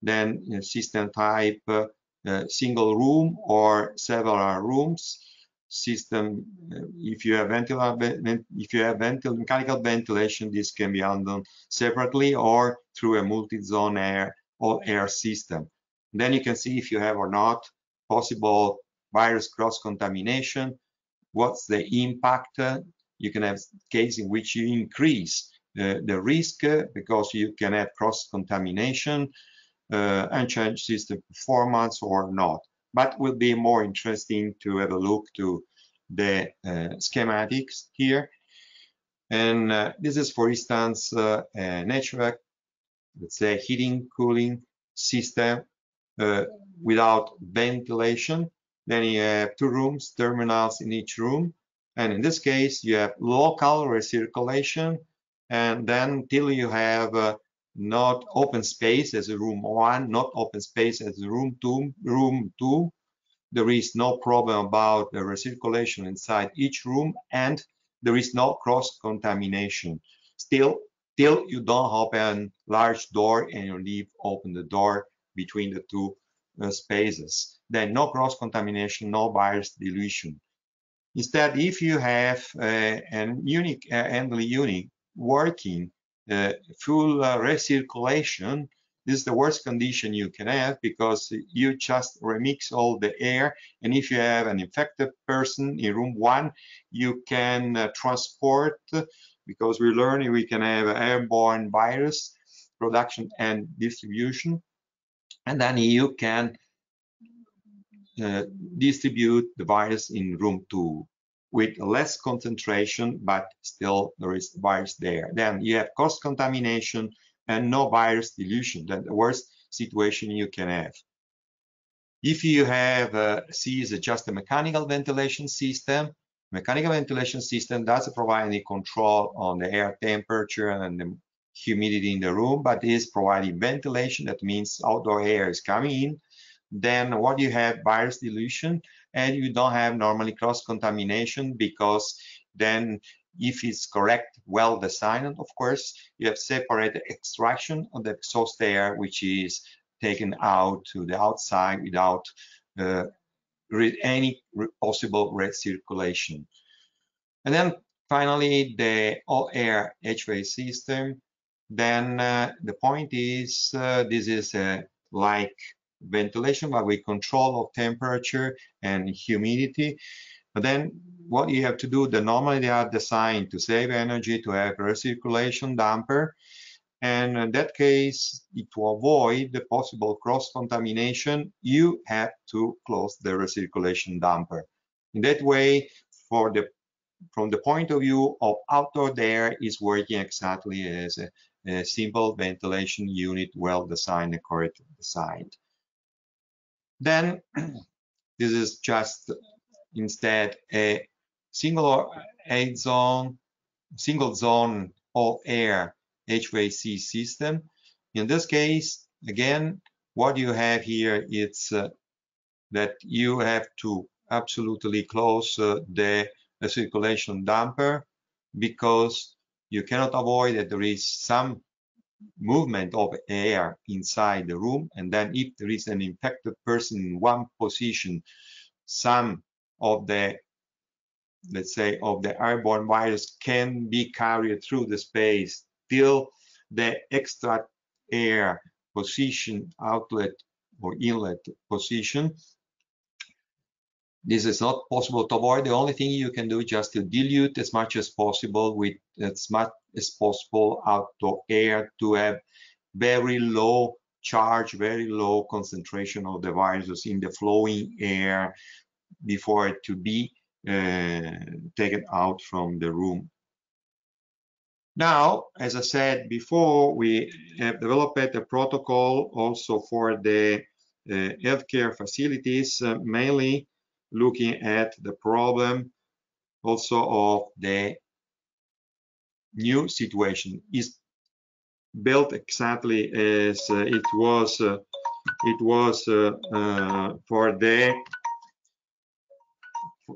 Then system type, uh, uh, single room or several rooms. System, if you have ventil if you have ventil mechanical ventilation, this can be handled separately or through a multi-zone air or air system. Then you can see if you have or not possible virus cross-contamination, what's the impact. You can have case in which you increase uh, the risk because you can have cross-contamination uh, and change system performance or not. But will be more interesting to have a look to the uh, schematics here. And uh, this is, for instance, uh, an H V A C, let's say heating, cooling system uh, without ventilation. Then you have two rooms, terminals in each room. And in this case, you have local recirculation. And then till you have uh, not open space as a room one, not open space as a room two, room two. There is no problem about the recirculation inside each room, and there is no cross-contamination. Still, till you don't open large door and you leave open the door between the two uh, spaces. Then no cross-contamination, no virus dilution. Instead, if you have uh, an unique uh, handling unit working, Uh, full uh, recirculation, this is the worst condition you can have, because you just remix all the air, and if you have an infected person in room one, you can uh, transport, because we learn we can have airborne virus production and distribution, and then you can uh, distribute the virus in room two with less concentration, but still there is virus there. Then you have cross contamination and no virus dilution. That's the worst situation you can have. If you have uh, C is just a mechanical ventilation system. Mechanical ventilation system doesn't provide any control on the air temperature and the humidity in the room, but is providing ventilation. That means outdoor air is coming in. Then what you have, virus dilution, and you don't have normally cross-contamination, because Then if it's correct, well designed, of course, you have separate extraction of the exhaust air, which is taken out to the outside without uh, any possible recirculation. And then finally, the all-air H V A C system. Then uh, the point is, uh, this is uh, like ventilation, but with control of temperature and humidity. But then what you have to do, the normally they are designed to save energy, to have recirculation damper. And in that case, to avoid the possible cross-contamination, you have to close the recirculation damper. In that way, for the from the point of view of outdoor air, is working exactly as a, a simple ventilation unit, well designed and correctly designed. Then this is just instead a single aid zone, single zone all air H V A C system. In this case, again, what you have here is uh, that you have to absolutely close uh, the circulation damper, because you cannot avoid that there is some movement of air inside the room, and then if there is an infected person in one position, some of the, let's say, of the airborne virus can be carried through the space till the extra air position, outlet or inlet position. This is not possible to avoid. The only thing you can do is just to dilute as much as possible with as much as possible outdoor air to have very low charge, very low concentration of the viruses in the flowing air before it to be uh, taken out from the room. Now, as I said before, we have developed a protocol also for the uh, healthcare facilities, uh, mainly looking at the problem also of the new situation. Is built exactly as uh, it was uh, it was uh, uh, for the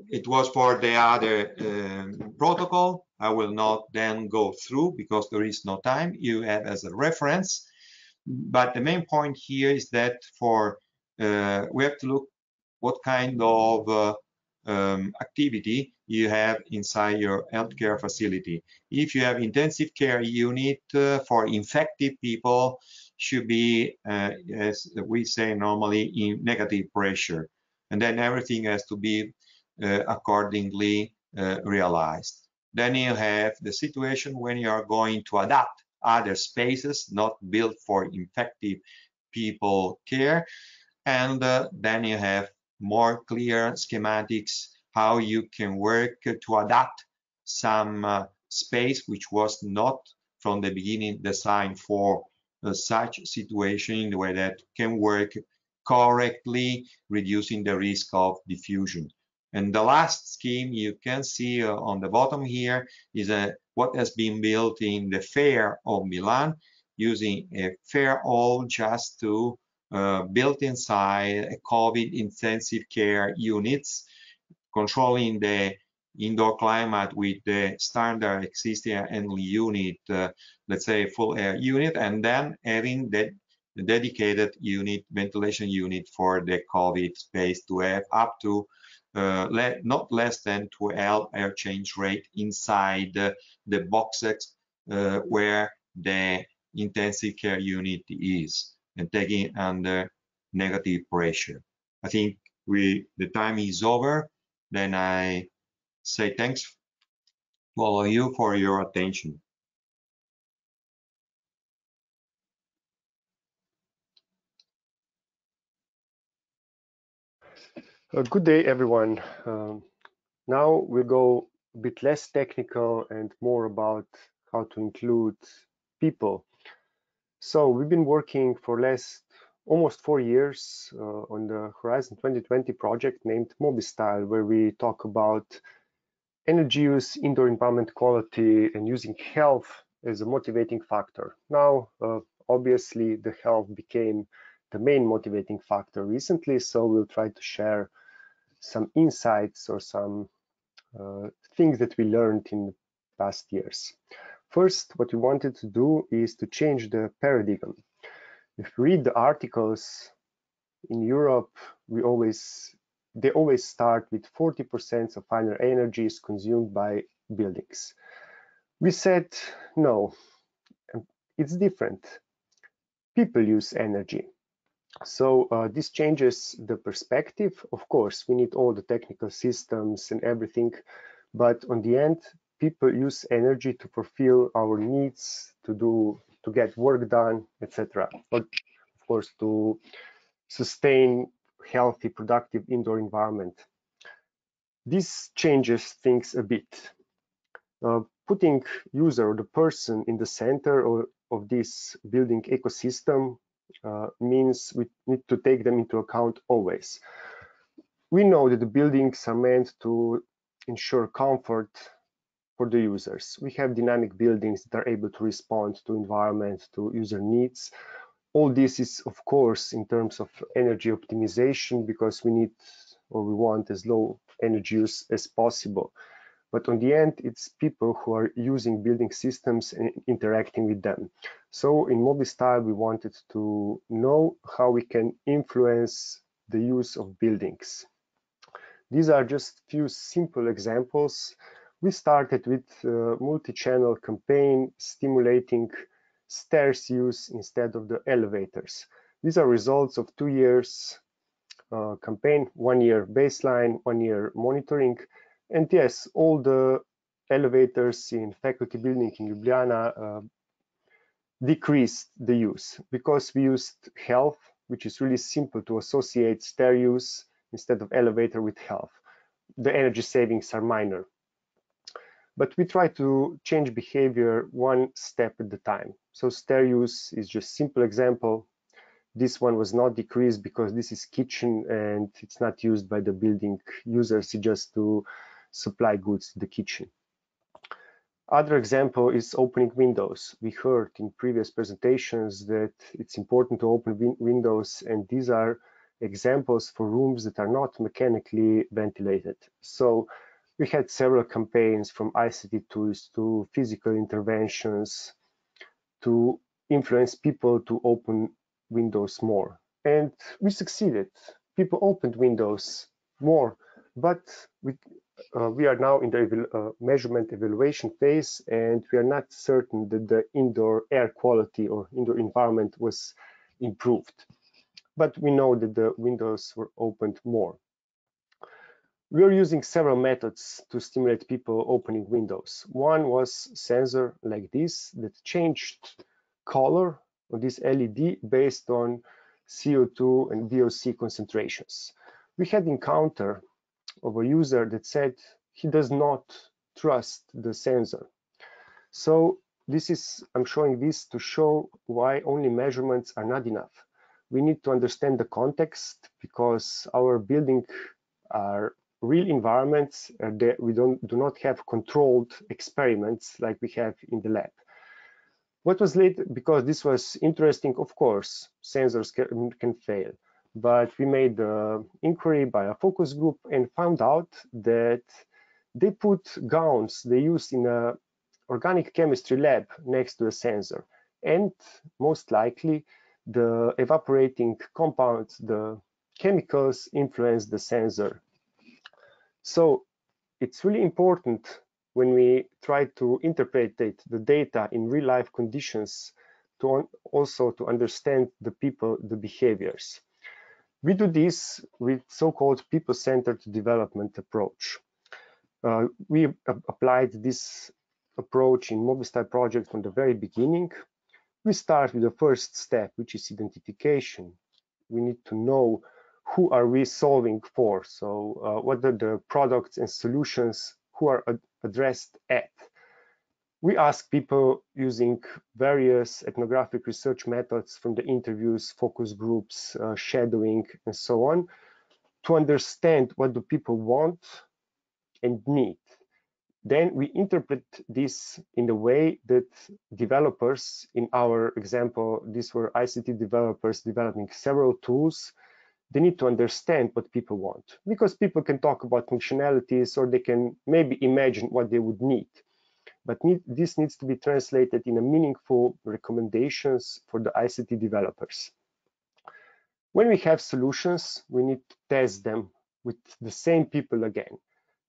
it was for the other uh, protocol. I will not then go through because there is no time. You have as a reference, but the main point here is that for uh, we have to look what kind of uh, um, activity you have inside your healthcare facility. If you have intensive care unit uh, for infected people, should be, uh, as we say normally, in negative pressure. And then everything has to be uh, accordingly uh, realized. Then you have the situation when you are going to adapt other spaces not built for infective people care. And uh, then you have more clear schematics, how you can work to adapt some uh, space which was not from the beginning designed for uh, such situation, in the way that can work correctly, reducing the risk of diffusion. And the last scheme you can see uh, on the bottom here is uh, what has been built in the Fair of Milan, using a fair hall just to Uh, built inside a COVID intensive care units, controlling the indoor climate with the standard existing handling unit, uh, let's say full air unit, and then having that dedicated unit, ventilation unit for the COVID space to have up to uh, le not less than twelve air change rate inside uh, the boxes uh, where the intensive care unit is, and taking under negative pressure. I think we the time is over. Then I say thanks to all of you for your attention. Uh, good day, everyone. Um, now we'll go a bit less technical and more about how to include people. So we've been working for last almost four years uh, on the Horizon twenty twenty project named MobiStyle, where we talk about energy use, indoor environment quality, and using health as a motivating factor. Now, uh, obviously, the health became the main motivating factor recently, so we'll try to share some insights or some uh, things that we learned in the past years. First, what we wanted to do is to change the paradigm. If you read the articles in Europe, we always they always start with forty percent of final energy is consumed by buildings. We said, no, it's different. People use energy. So uh, this changes the perspective. Of course, we need all the technical systems and everything, but on the end, people use energy to fulfill our needs, to do, to get work done, et cetera. But of course, to sustain healthy, productive indoor environment. This changes things a bit. Uh, putting user or the person in the center or, of this building ecosystem uh, means we need to take them into account always. We know that the buildings are meant to ensure comfort for the users. We have dynamic buildings that are able to respond to environment, to user needs. All this is, of course, in terms of energy optimization, because we need or we want as low energy use as possible. But on the end, it's people who are using building systems and interacting with them. So in MobiStyle, we wanted to know how we can influence the use of buildings. These are just few simple examples. We started with a multi-channel campaign stimulating stairs use instead of the elevators. These are results of two years uh, campaign, one year baseline, one year monitoring. And yes, all the elevators in faculty building in Ljubljana uh, decreased the use because we used health, which is really simple to associate stair use instead of elevator with health. The energy savings are minor. But we try to change behavior one step at a time. So stair use is just simple example. This one was not decreased because this is kitchen and it's not used by the building users, it's just to supply goods to the kitchen. Other example is opening windows. We heard in previous presentations that it's important to open win windows, and these are examples for rooms that are not mechanically ventilated. So we had several campaigns from I C T tools to physical interventions to influence people to open windows more. And we succeeded. People opened windows more, but we, uh, we are now in the uh, measurement evaluation phase, and we are not certain that the indoor air quality or indoor environment was improved. But we know that the windows were opened more. We are using several methods to stimulate people opening windows. One was sensor like this that changed color on this L E D based on C O two and V O C concentrations. We had encounter of a user that said he does not trust the sensor. So this is, I'm showing this to show why only measurements are not enough. We need to understand the context, because our building are real environments uh, that we don't, do not have controlled experiments like we have in the lab. What was later, because this was interesting, of course, sensors can, can fail, but we made the inquiry by a focus group and found out that they put gowns they used in an organic chemistry lab next to a sensor. And most likely, the evaporating compounds, the chemicals, influenced the sensor. So it's really important when we try to interpret the data in real-life conditions, to also to understand the people, the behaviors. We do this with so-called people-centered development approach. Uh, we applied this approach in MobiStyle project from the very beginning. We start with the first step, which is identification. We need to know who are we solving for. So uh, what are the products and solutions who are ad addressed at. We ask people using various ethnographic research methods from the interviews, focus groups, uh, shadowing, and so on, to understand what do people want and need. Then we interpret this in a way that developers, in our example, these were I C T developers developing several tools, they need to understand what people want, because people can talk about functionalities or they can maybe imagine what they would need. But need, this needs to be translated in a meaningful recommendations for the I C T developers. When we have solutions, we need to test them with the same people again.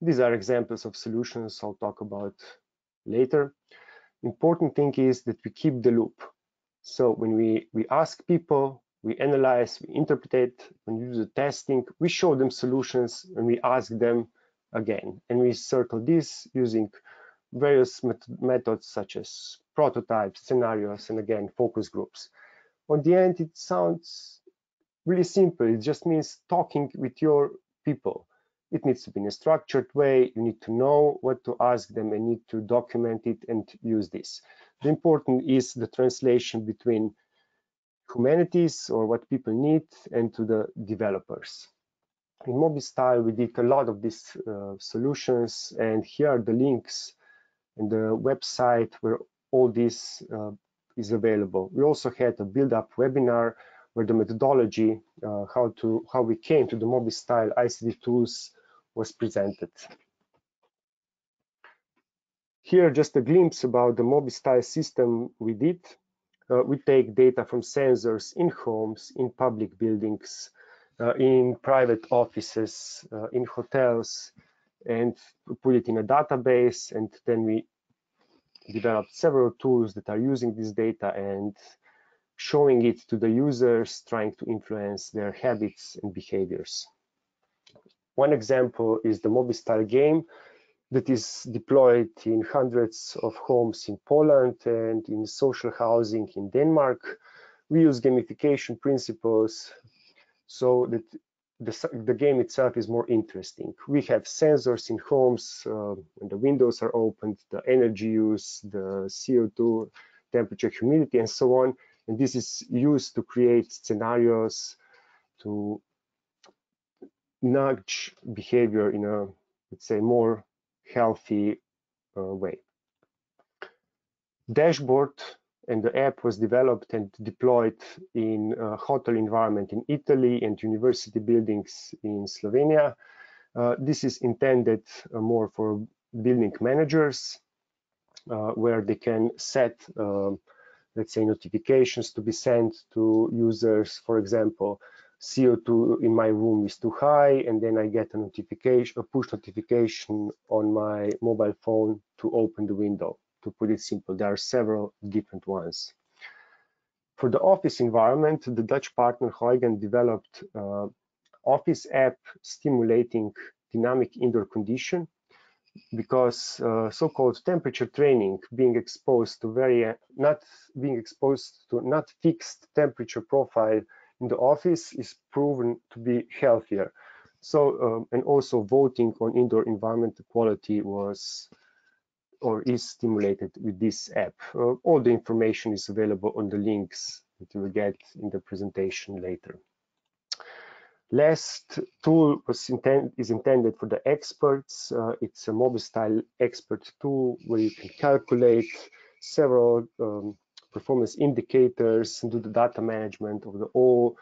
These are examples of solutions I'll talk about later. Important thing is that we keep the loop. So when we, we ask people, we analyze, we interpret, when we do the testing, we show them solutions and we ask them again. And we circle this using various met methods such as prototypes, scenarios, and again, focus groups. On the end, it sounds really simple. It just means talking with your people. It needs to be in a structured way. You need to know what to ask them and need to document it and use this. The important is the translation between humanities or what people need and to the developers. In MobiStyle, we did a lot of these uh, solutions, and here are the links and the website where all this uh, is available. We also had a build-up webinar where the methodology, uh, how to how we came to the MobiStyle I C T tools, was presented. Here, just a glimpse about the MobiStyle system we did. Uh, we take data from sensors in homes, in public buildings, uh, in private offices, uh, in hotels, and put it in a database. And then we developed several tools that are using this data and showing it to the users, trying to influence their habits and behaviors. One example is the MobiStyle game that is deployed in hundreds of homes in Poland and in social housing in Denmark. We use gamification principles so that the, the game itself is more interesting. We have sensors in homes uh, when the windows are opened, the energy use, the C O two, temperature, humidity, and so on. And this is used to create scenarios to nudge behavior in a, let's say, more healthy uh, way. Dashboard and the app was developed and deployed in a hotel environment in Italy and university buildings in Slovenia. Uh, this is intended uh, more for building managers uh, where they can set uh, let's say notifications to be sent to users. For example, C O two in my room is too high, and then I get a notification, a push notification on my mobile phone to open the window. To put it simple, there are several different ones. For the office environment, the Dutch partner Huygen developed uh, office app stimulating dynamic indoor condition, because uh, so-called temperature training, being exposed to very not being exposed to not fixed temperature profile in the office is proven to be healthier. So um, and also voting on indoor environment quality was or is stimulated with this app. Uh, all the information is available on the links that you will get in the presentation later. Last tool was intent, is intended for the experts. Uh, it's a MobiStyle expert tool where you can calculate several um, performance indicators and do the data management of the all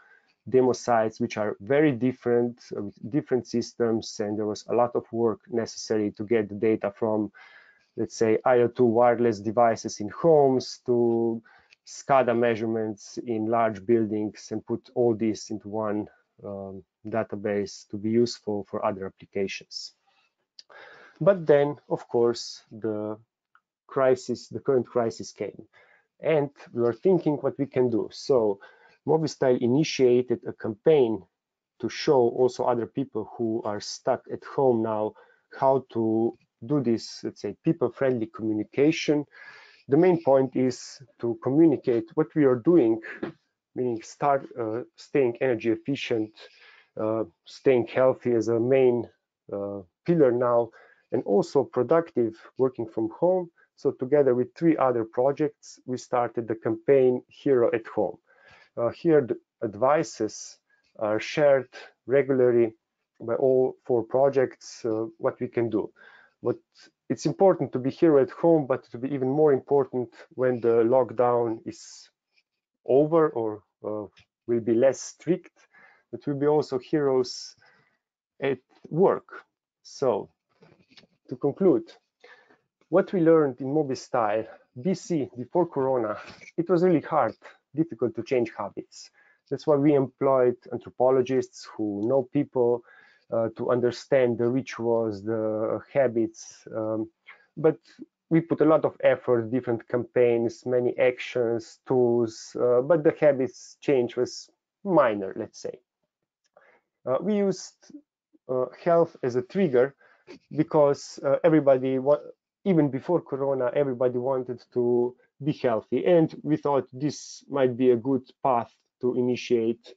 demo sites, which are very different, uh, with different systems. And there was a lot of work necessary to get the data from, let's say, I O two wireless devices in homes to SCADA measurements in large buildings, and put all this into one Um, database to be useful for other applications. But then, of course, the crisis, the current crisis came, and we were thinking what we can do. So MobiStyle initiated a campaign to show also other people who are stuck at home now how to do this, let's say, people-friendly communication. The main point is to communicate what we are doing, meaning start uh, staying energy efficient, uh, staying healthy as a main uh, pillar now, and also productive, working from home. So together with three other projects, we started the campaign Hero at Home. Uh, here, the advices are shared regularly by all four projects, uh, what we can do. But it's important to be hero at home, but to be even more important when the lockdown is over or uh, will be less strict, but we'll be also heroes at work. So to conclude, what we learned in MobiStyle B C before Corona, it was really hard, difficult to change habits. That's why we employed anthropologists who know people uh, to understand the rituals, the habits. Um, but we put a lot of effort, different campaigns, many actions, tools, uh, but the habits change was minor, let's say. Uh, we used uh, health as a trigger because uh, everybody, even before Corona, everybody wanted to be healthy. And we thought this might be a good path to initiate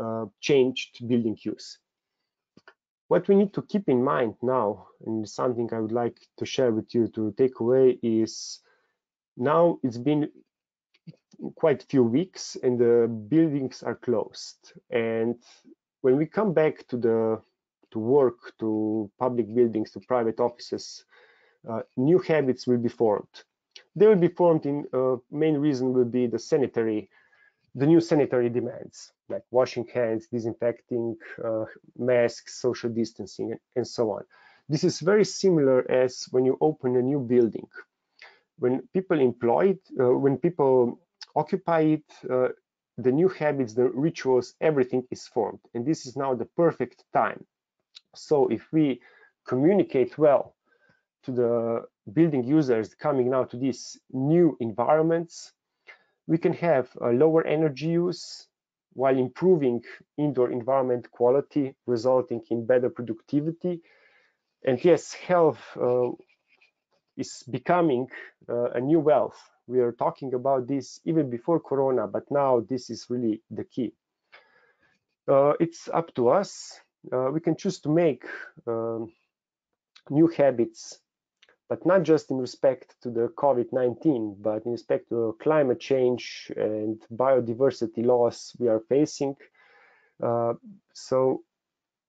uh, changed building use. What we need to keep in mind now, and something I would like to share with you to take away, is now it's been quite a few weeks and the buildings are closed. And when we come back to the to work, to public buildings, to private offices, uh, new habits will be formed. They will be formed in uh, main reason will be the sanitary the new sanitary demands, like washing hands, disinfecting, uh, masks, social distancing, and so on. This is very similar as when you open a new building. When people employ it, uh, when people occupy it, uh, the new habits, the rituals, everything is formed. And this is now the perfect time. So if we communicate well to the building users coming now to these new environments, we can have a lower energy use while improving indoor environment quality, resulting in better productivity. And yes, health uh, is becoming uh, a new wealth. We are talking about this even before Corona, but now this is really the key. Uh, it's up to us. Uh, we can choose to make um, new habits, but not just in respect to the COVID nineteen, but in respect to climate change and biodiversity loss we are facing. Uh, so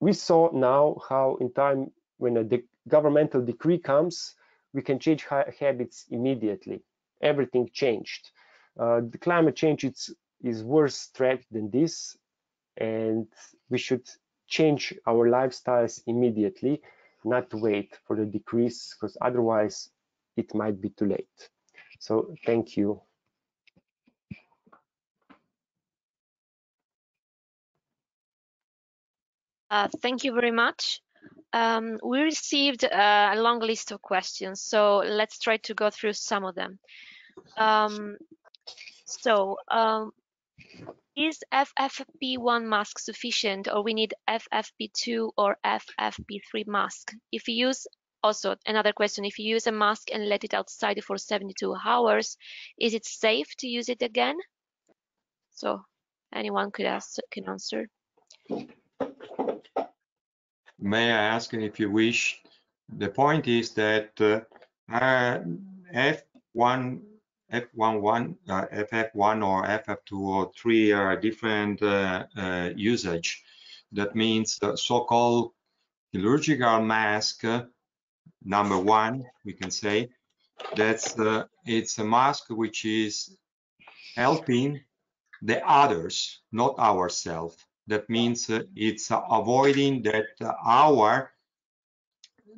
we saw now how in time when a de governmental decree comes, we can change ha habits immediately. Everything changed. Uh, the climate change is, is worse threat than this, and we should change our lifestyles immediately, not to wait for the decrease, because otherwise it might be too late. So thank you. Uh, thank you very much. Um, we received uh, a long list of questions, so let's try to go through some of them. Um, so um, is F F P one mask sufficient, or we need F F P two or F F P three mask? If you use, also another question, if you use a mask and let it outside for seventy-two hours, is it safe to use it again? So anyone could ask, can answer. May I ask if you wish? The point is that uh, uh, F one F one one, uh, F F one or F F two or three are different uh, uh, usage. That means the so-called chirurgical mask, uh, number one, we can say, that's uh, it's a mask which is helping the others, not ourselves. That means uh, it's uh, avoiding that uh, our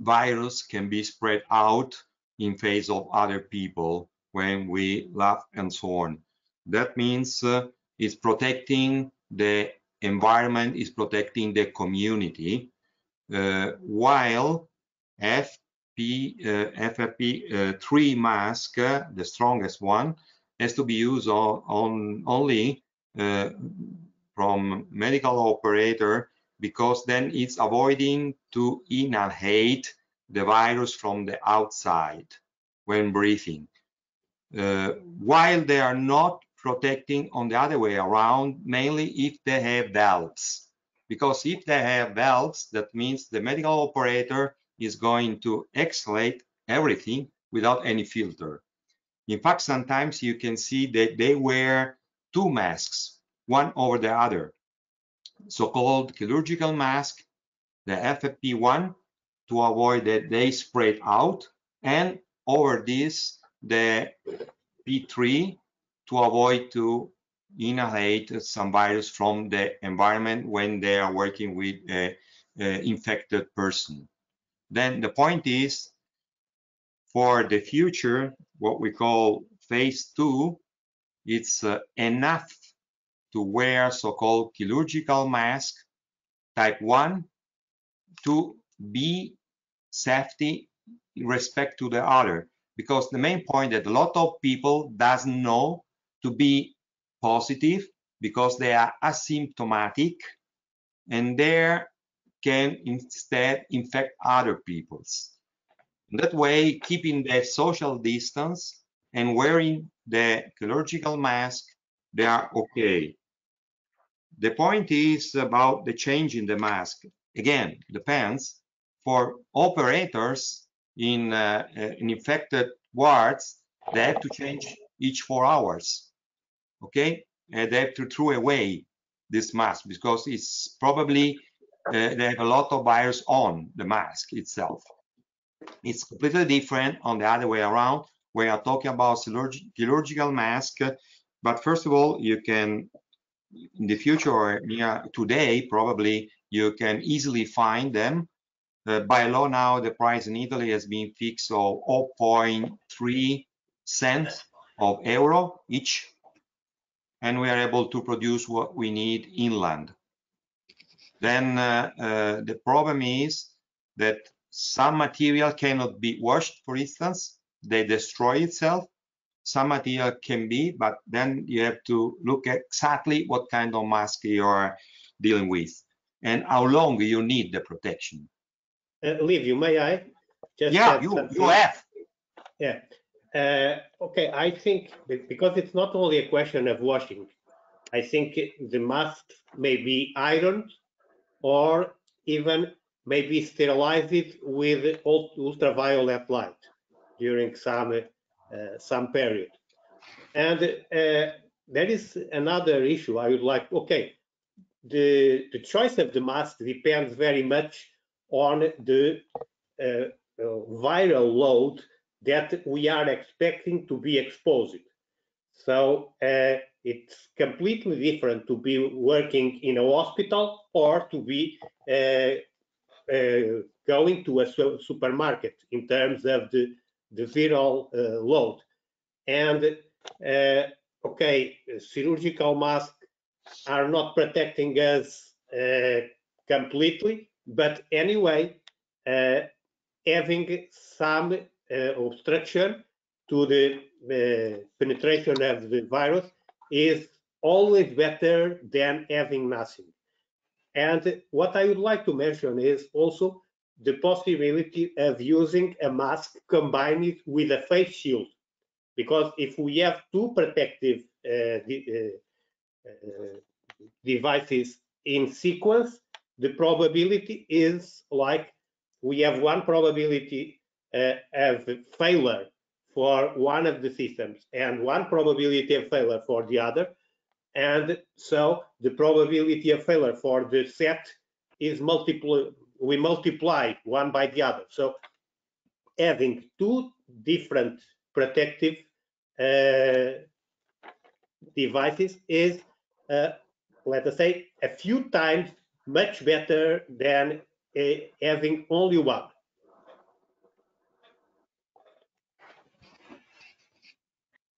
virus can be spread out in face of other people, when we laugh and so on. That means uh, it's protecting the environment, is protecting the community, uh, while F F P three mask, uh, the strongest one, has to be used on, on only uh, from medical operator, because then it's avoiding to inhalate the virus from the outside when breathing. Uh, while they are not protecting on the other way around, mainly if they have valves. Because if they have valves, that means the medical operator is going to exhalate everything without any filter. In fact, sometimes you can see that they wear two masks, one over the other. So-called chirurgical mask, the F F P one, to avoid that they spread out, and over this, the P three to avoid to inhalate some virus from the environment when they are working with an infected person. Then the point is, for the future, what we call phase two, it's uh, enough to wear so-called chirurgical mask type one to be safety in respect to the other. Because the main point that a lot of people doesn't know to be positive because they are asymptomatic and they can instead infect other peoples. That way, keeping the social distance and wearing the chirurgical mask, they are okay. The point is about the change in the mask. Again, depends. For operators in, uh, in infected wards, they have to change each four hours, okay? And they have to throw away this mask because it's probably, uh, they have a lot of virus on the mask itself. It's completely different on the other way around. We are talking about chirurgical mask, but first of all, you can, in the future or near today, probably you can easily find them. Uh, by law now, the price in Italy has been fixed of zero point three cents of euro each, and we are able to produce what we need inland. Then uh, uh, the problem is that some material cannot be washed, for instance, they destroy itself. Some material can be, but then you have to look at exactly what kind of mask you are dealing with and how long you need the protection. Uh, Livio, may I? Just yeah, you, you have. Yeah. Uh, okay, I think, because it's not only a question of washing, I think the mask may be ironed or even maybe sterilize it with ultraviolet light during some uh, some period. And uh, there is another issue I would like. Okay, the the choice of the mask depends very much on the uh, uh, viral load that we are expecting to be exposed. So uh, it's completely different to be working in a hospital or to be uh, Uh, going to a su supermarket in terms of the, the viral uh, load. And, uh, okay, surgical masks are not protecting us uh, completely, but anyway, uh, having some uh, obstruction to the uh, penetration of the virus is always better than having nothing. And what I would like to mention is also the possibility of using a mask combined with a face shield, because if we have two protective uh, de uh, uh, devices in sequence, the probability is like we have one probability uh, of failure for one of the systems and one probability of failure for the other. And so the probability of failure for the set is multiple, we multiply one by the other. So having two different protective uh, devices is, uh, let us say, a few times much better than uh, having only one.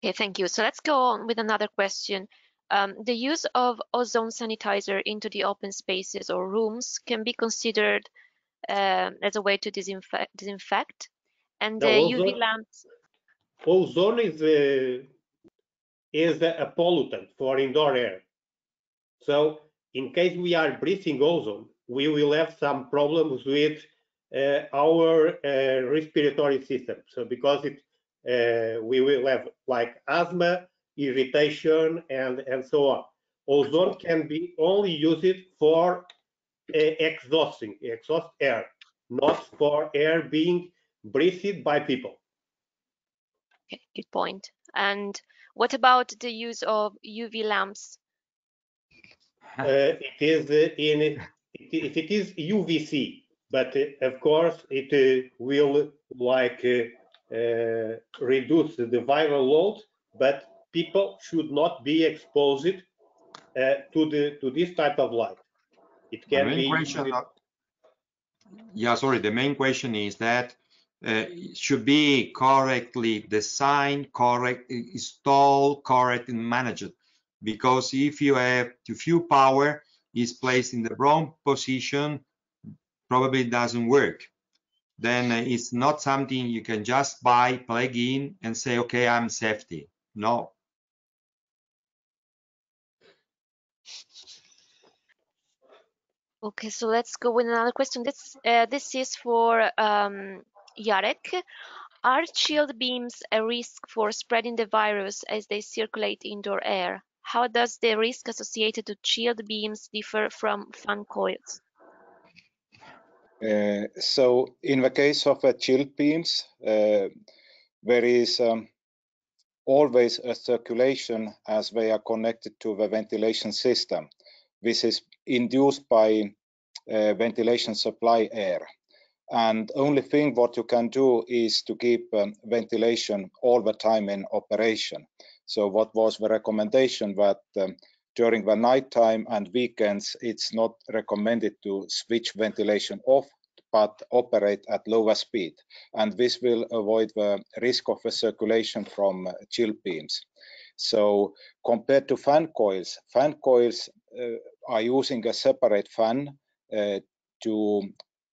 Okay, thank you. So let's go on with another question. Um, the use of ozone sanitizer into the open spaces or rooms can be considered uh, as a way to disinfect, disinfect. and the ozone, U V lamps. Ozone is a, is a pollutant for indoor air. So in case we are breathing ozone, we will have some problems with uh, our uh, respiratory system. So because it, uh, we will have like asthma, irritation, and, and so on. Ozone can be only used for uh, exhausting, exhaust air, not for air being breathed by people. Okay, good point. And what about the use of U V lamps? Uh, it is uh, in, it, it, it is U V C, but uh, of course it uh, will like uh, uh, reduce the viral load, but people should not be exposed uh, to the to this type of light. It can be. Are, yeah, sorry. The main question is that uh, it should be correctly designed, correct installed, correct and managed. Because if you have too few power, is placed in the wrong position, probably doesn't work. Then it's not something you can just buy, plug in, and say, "Okay, I'm safety." No. Okay, so let's go with another question. This uh, this is for um, Jarek. Are chilled beams a risk for spreading the virus as they circulate indoor air? How does the risk associated to chilled beams differ from fan coils? Uh, so in the case of uh, chilled beams, uh, there is um, always a circulation as they are connected to the ventilation system. This is induced by uh, ventilation supply air. And only thing what you can do is to keep um, ventilation all the time in operation. So what was the recommendation that um, during the nighttime and weekends, it's not recommended to switch ventilation off, but operate at lower speed. And this will avoid the risk of a circulation from chill beams. So compared to fan coils, fan coils uh, are using a separate fan uh, to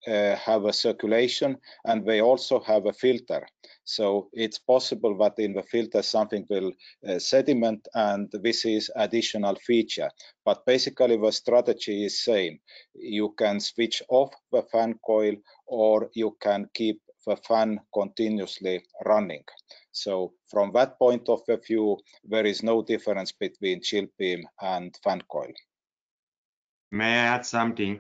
Uh, have a circulation, and they also have a filter. So it's possible that in the filter something will uh, sediment, and this is additional feature. But basically the strategy is same. You can switch off the fan coil, or you can keep the fan continuously running. So from that point of view, there is no difference between chill beam and fan coil. May I add something?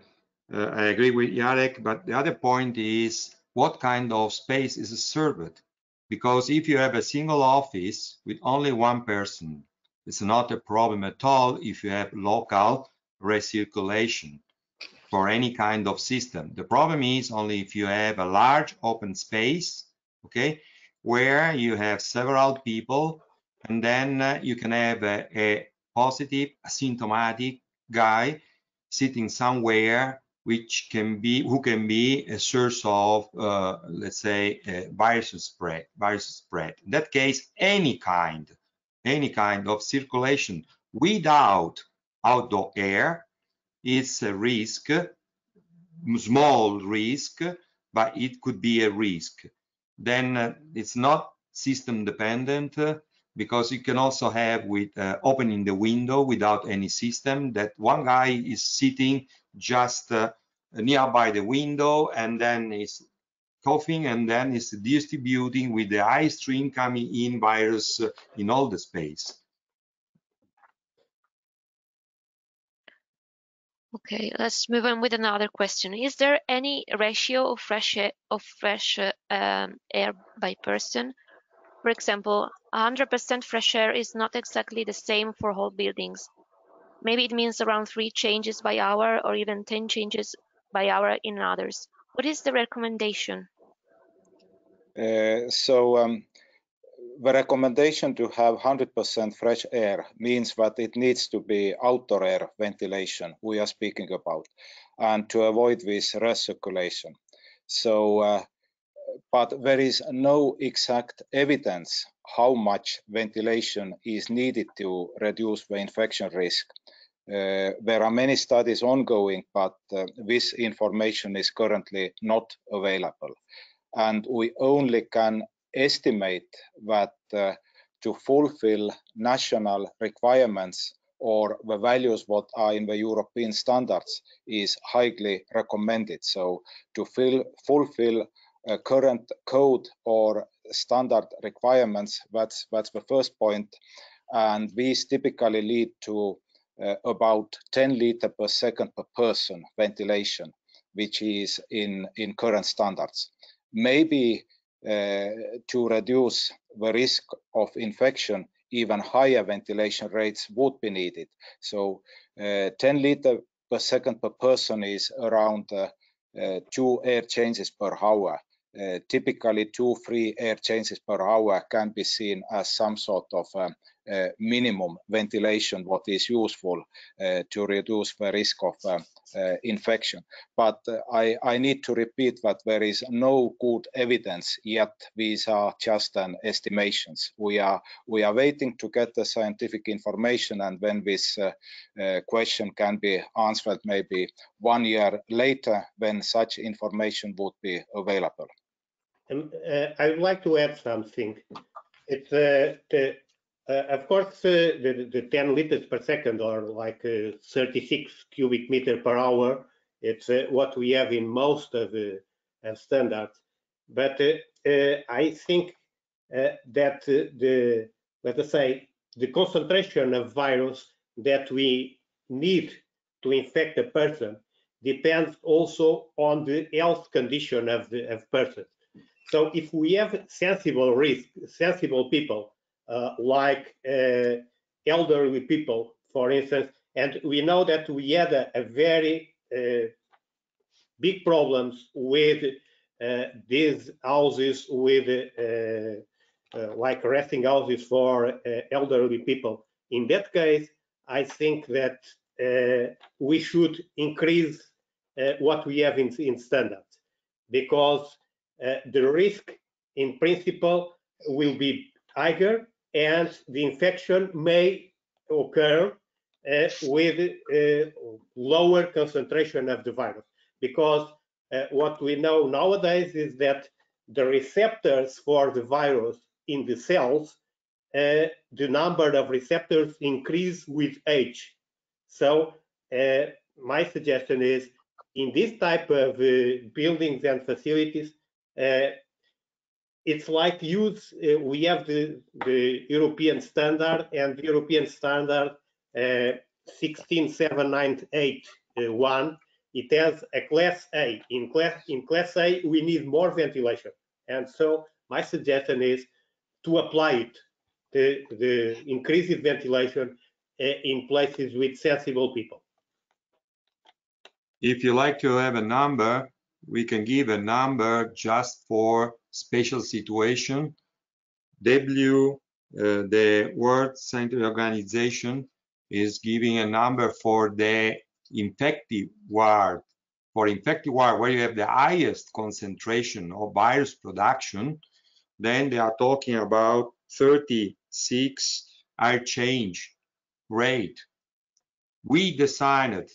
Uh, I agree with Jarek, but the other point is what kind of space is served? Because if you have a single office with only one person, it's not a problem at all if you have local recirculation for any kind of system. The problem is only if you have a large open space, okay, where you have several people, and then uh, you can have a, a positive asymptomatic guy sitting somewhere, which can be, who can be a source of, uh, let's say, uh, virus spread, virus spread. In that case, any kind, any kind of circulation without outdoor air is a risk, small risk, but it could be a risk. Then uh, it's not system dependent, uh, because you can also have with uh, opening the window without any system, that one guy is sitting just uh, nearby the window, and then is coughing, and then is distributing with the high stream coming in virus uh, in all the space. Okay, let's move on with another question. Is there any ratio of fresh air, of fresh uh, um, air by person? For example, one hundred percent fresh air is not exactly the same for whole buildings. Maybe it means around three changes by hour or even ten changes by hour in others. What is the recommendation? Uh, so um, the recommendation to have one hundred percent fresh air means that it needs to be outdoor air ventilation we are speaking about, and to avoid this recirculation. So, uh, but there is no exact evidence how much ventilation is needed to reduce the infection risk. Uh, there are many studies ongoing, but uh, this information is currently not available. And we only can estimate that uh, to fulfill national requirements or the values what are in the European standards is highly recommended. So to fill, fulfill Uh, current code or standard requirements, that's that's the first point, and these typically lead to uh, about ten liter per second per person ventilation, which is in in current standards. Maybe uh, to reduce the risk of infection, even higher ventilation rates would be needed. So uh, ten liter per second per person is around uh, uh, two air changes per hour. Uh, typically two, three air changes per hour can be seen as some sort of um, uh, minimum ventilation what is useful uh, to reduce the risk of uh, uh, infection. But uh, I, I need to repeat that there is no good evidence yet. These are just an estimations. We are, we are waiting to get the scientific information, and when this uh, uh, question can be answered maybe one year later when such information would be available. Um, uh, I would like to add something. It's uh, the, uh, of course uh, the, the ten liters per second, or like uh, thirty-six cubic meter per hour. It's uh, what we have in most of the uh, standards. But uh, uh, I think uh, that uh, the let us say the concentration of virus that we need to infect a person depends also on the health condition of the of person. So if we have sensible risk, sensible people, uh, like uh, elderly people, for instance, and we know that we had a, a very uh, big problems with uh, these houses, with uh, uh, like resting houses for uh, elderly people. In that case, I think that uh, we should increase uh, what we have in, in standards, because Uh, the risk in principle will be higher, and the infection may occur uh, with uh, lower concentration of the virus, because uh, what we know nowadays is that the receptors for the virus in the cells, uh, the number of receptors increase with age. So uh, my suggestion is, in this type of uh, buildings and facilities, Uh, it's like use uh, we have the, the European standard, and the European standard uh, sixteen seven ninety-eight one. Uh, it has a class A. In class in class A, we need more ventilation, and so my suggestion is to apply it, the the increased ventilation uh, in places with sensible people. If you like to have a number, we can give a number just for special situation. W, uh, the World Sanitary Organization, is giving a number for the infective ward. For infective ward, where you have the highest concentration of virus production, then they are talking about thirty-six air change rate. We decided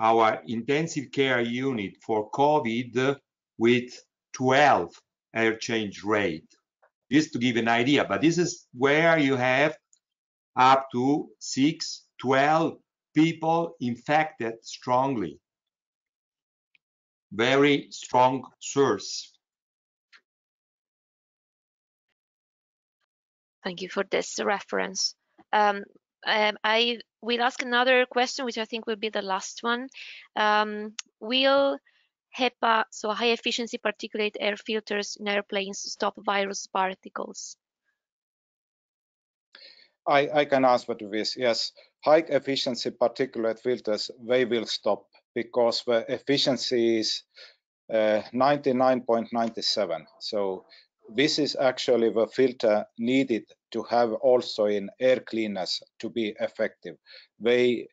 our intensive care unit for COVID with twelve air change rate, just to give an idea. But this is where you have up to six, twelve people infected strongly. Very strong source. Thank you for this reference. Um, Um, I will ask another question, which I think will be the last one. Um, will HEPA, so high efficiency particulate air filters in airplanes, stop virus particles? I, I can answer to this. Yes, high efficiency particulate filters, they will stop, because the efficiency is ninety-nine point nine seven. Uh, so this is actually the filter needed to have also in air cleaners to be effective. They,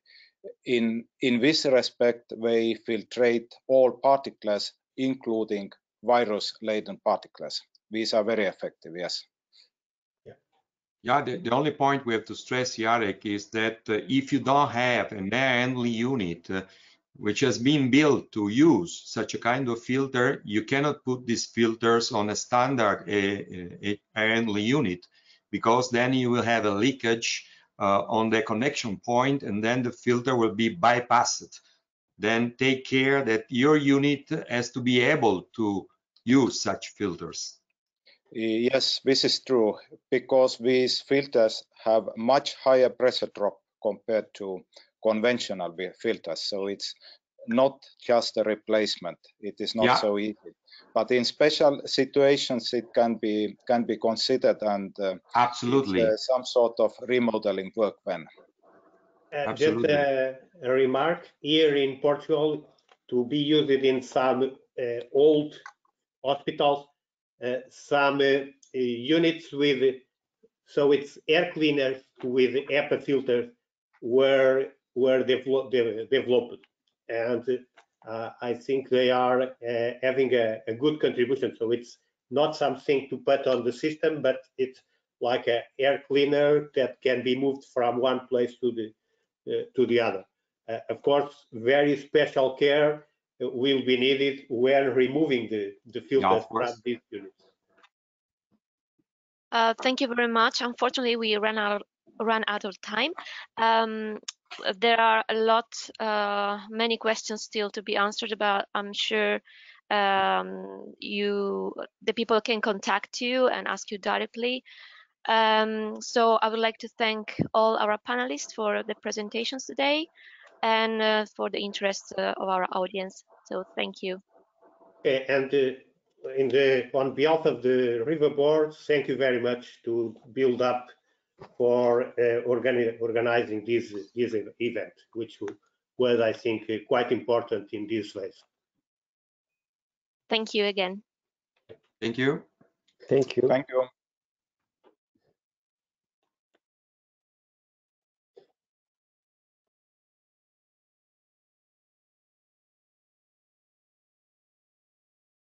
in, in this respect, they filtrate all particles, including virus-laden particles. These are very effective, yes. Yeah, yeah the, the only point we have to stress, Jarek, is that uh, if you don't have an air handling unit uh, which has been built to use such a kind of filter, you cannot put these filters on a standard uh, uh, air handling unit, because then you will have a leakage uh, on the connection point, and then the filter will be bypassed. Then take care that your unit has to be able to use such filters. Yes, this is true, because these filters have much higher pressure drop compared to conventional filters. So it's not just a replacement. It is not yeah. so easy. But in special situations, it can be can be considered, and uh, absolutely uh, some sort of remodeling work then. Uh, just uh, a remark here in Portugal, to be used in some uh, old hospitals, uh, some uh, units with So it's air cleaners with HEPA filters were were develop, de developed, and uh, I think they are uh, having a, a good contribution. So it's not something to put on the system, but it's like an air cleaner that can be moved from one place to the uh, to the other. Uh, of course, very special care will be needed when removing the, the filters yeah, from these units. Uh, thank you very much. Unfortunately, we ran out ran out of time. Um, there are a lot, uh, many questions still to be answered about. I'm sure um, you, the people can contact you and ask you directly. Um, so I would like to thank all our panelists for the presentations today and uh, for the interest uh, of our audience. So thank you. Okay, and uh... In the, on behalf of the RIVA board, thank you very much to BuildUP for uh, organi organizing this, this event, which was, I think, quite important in this phase. Thank you again. Thank you. Thank you. Thank you.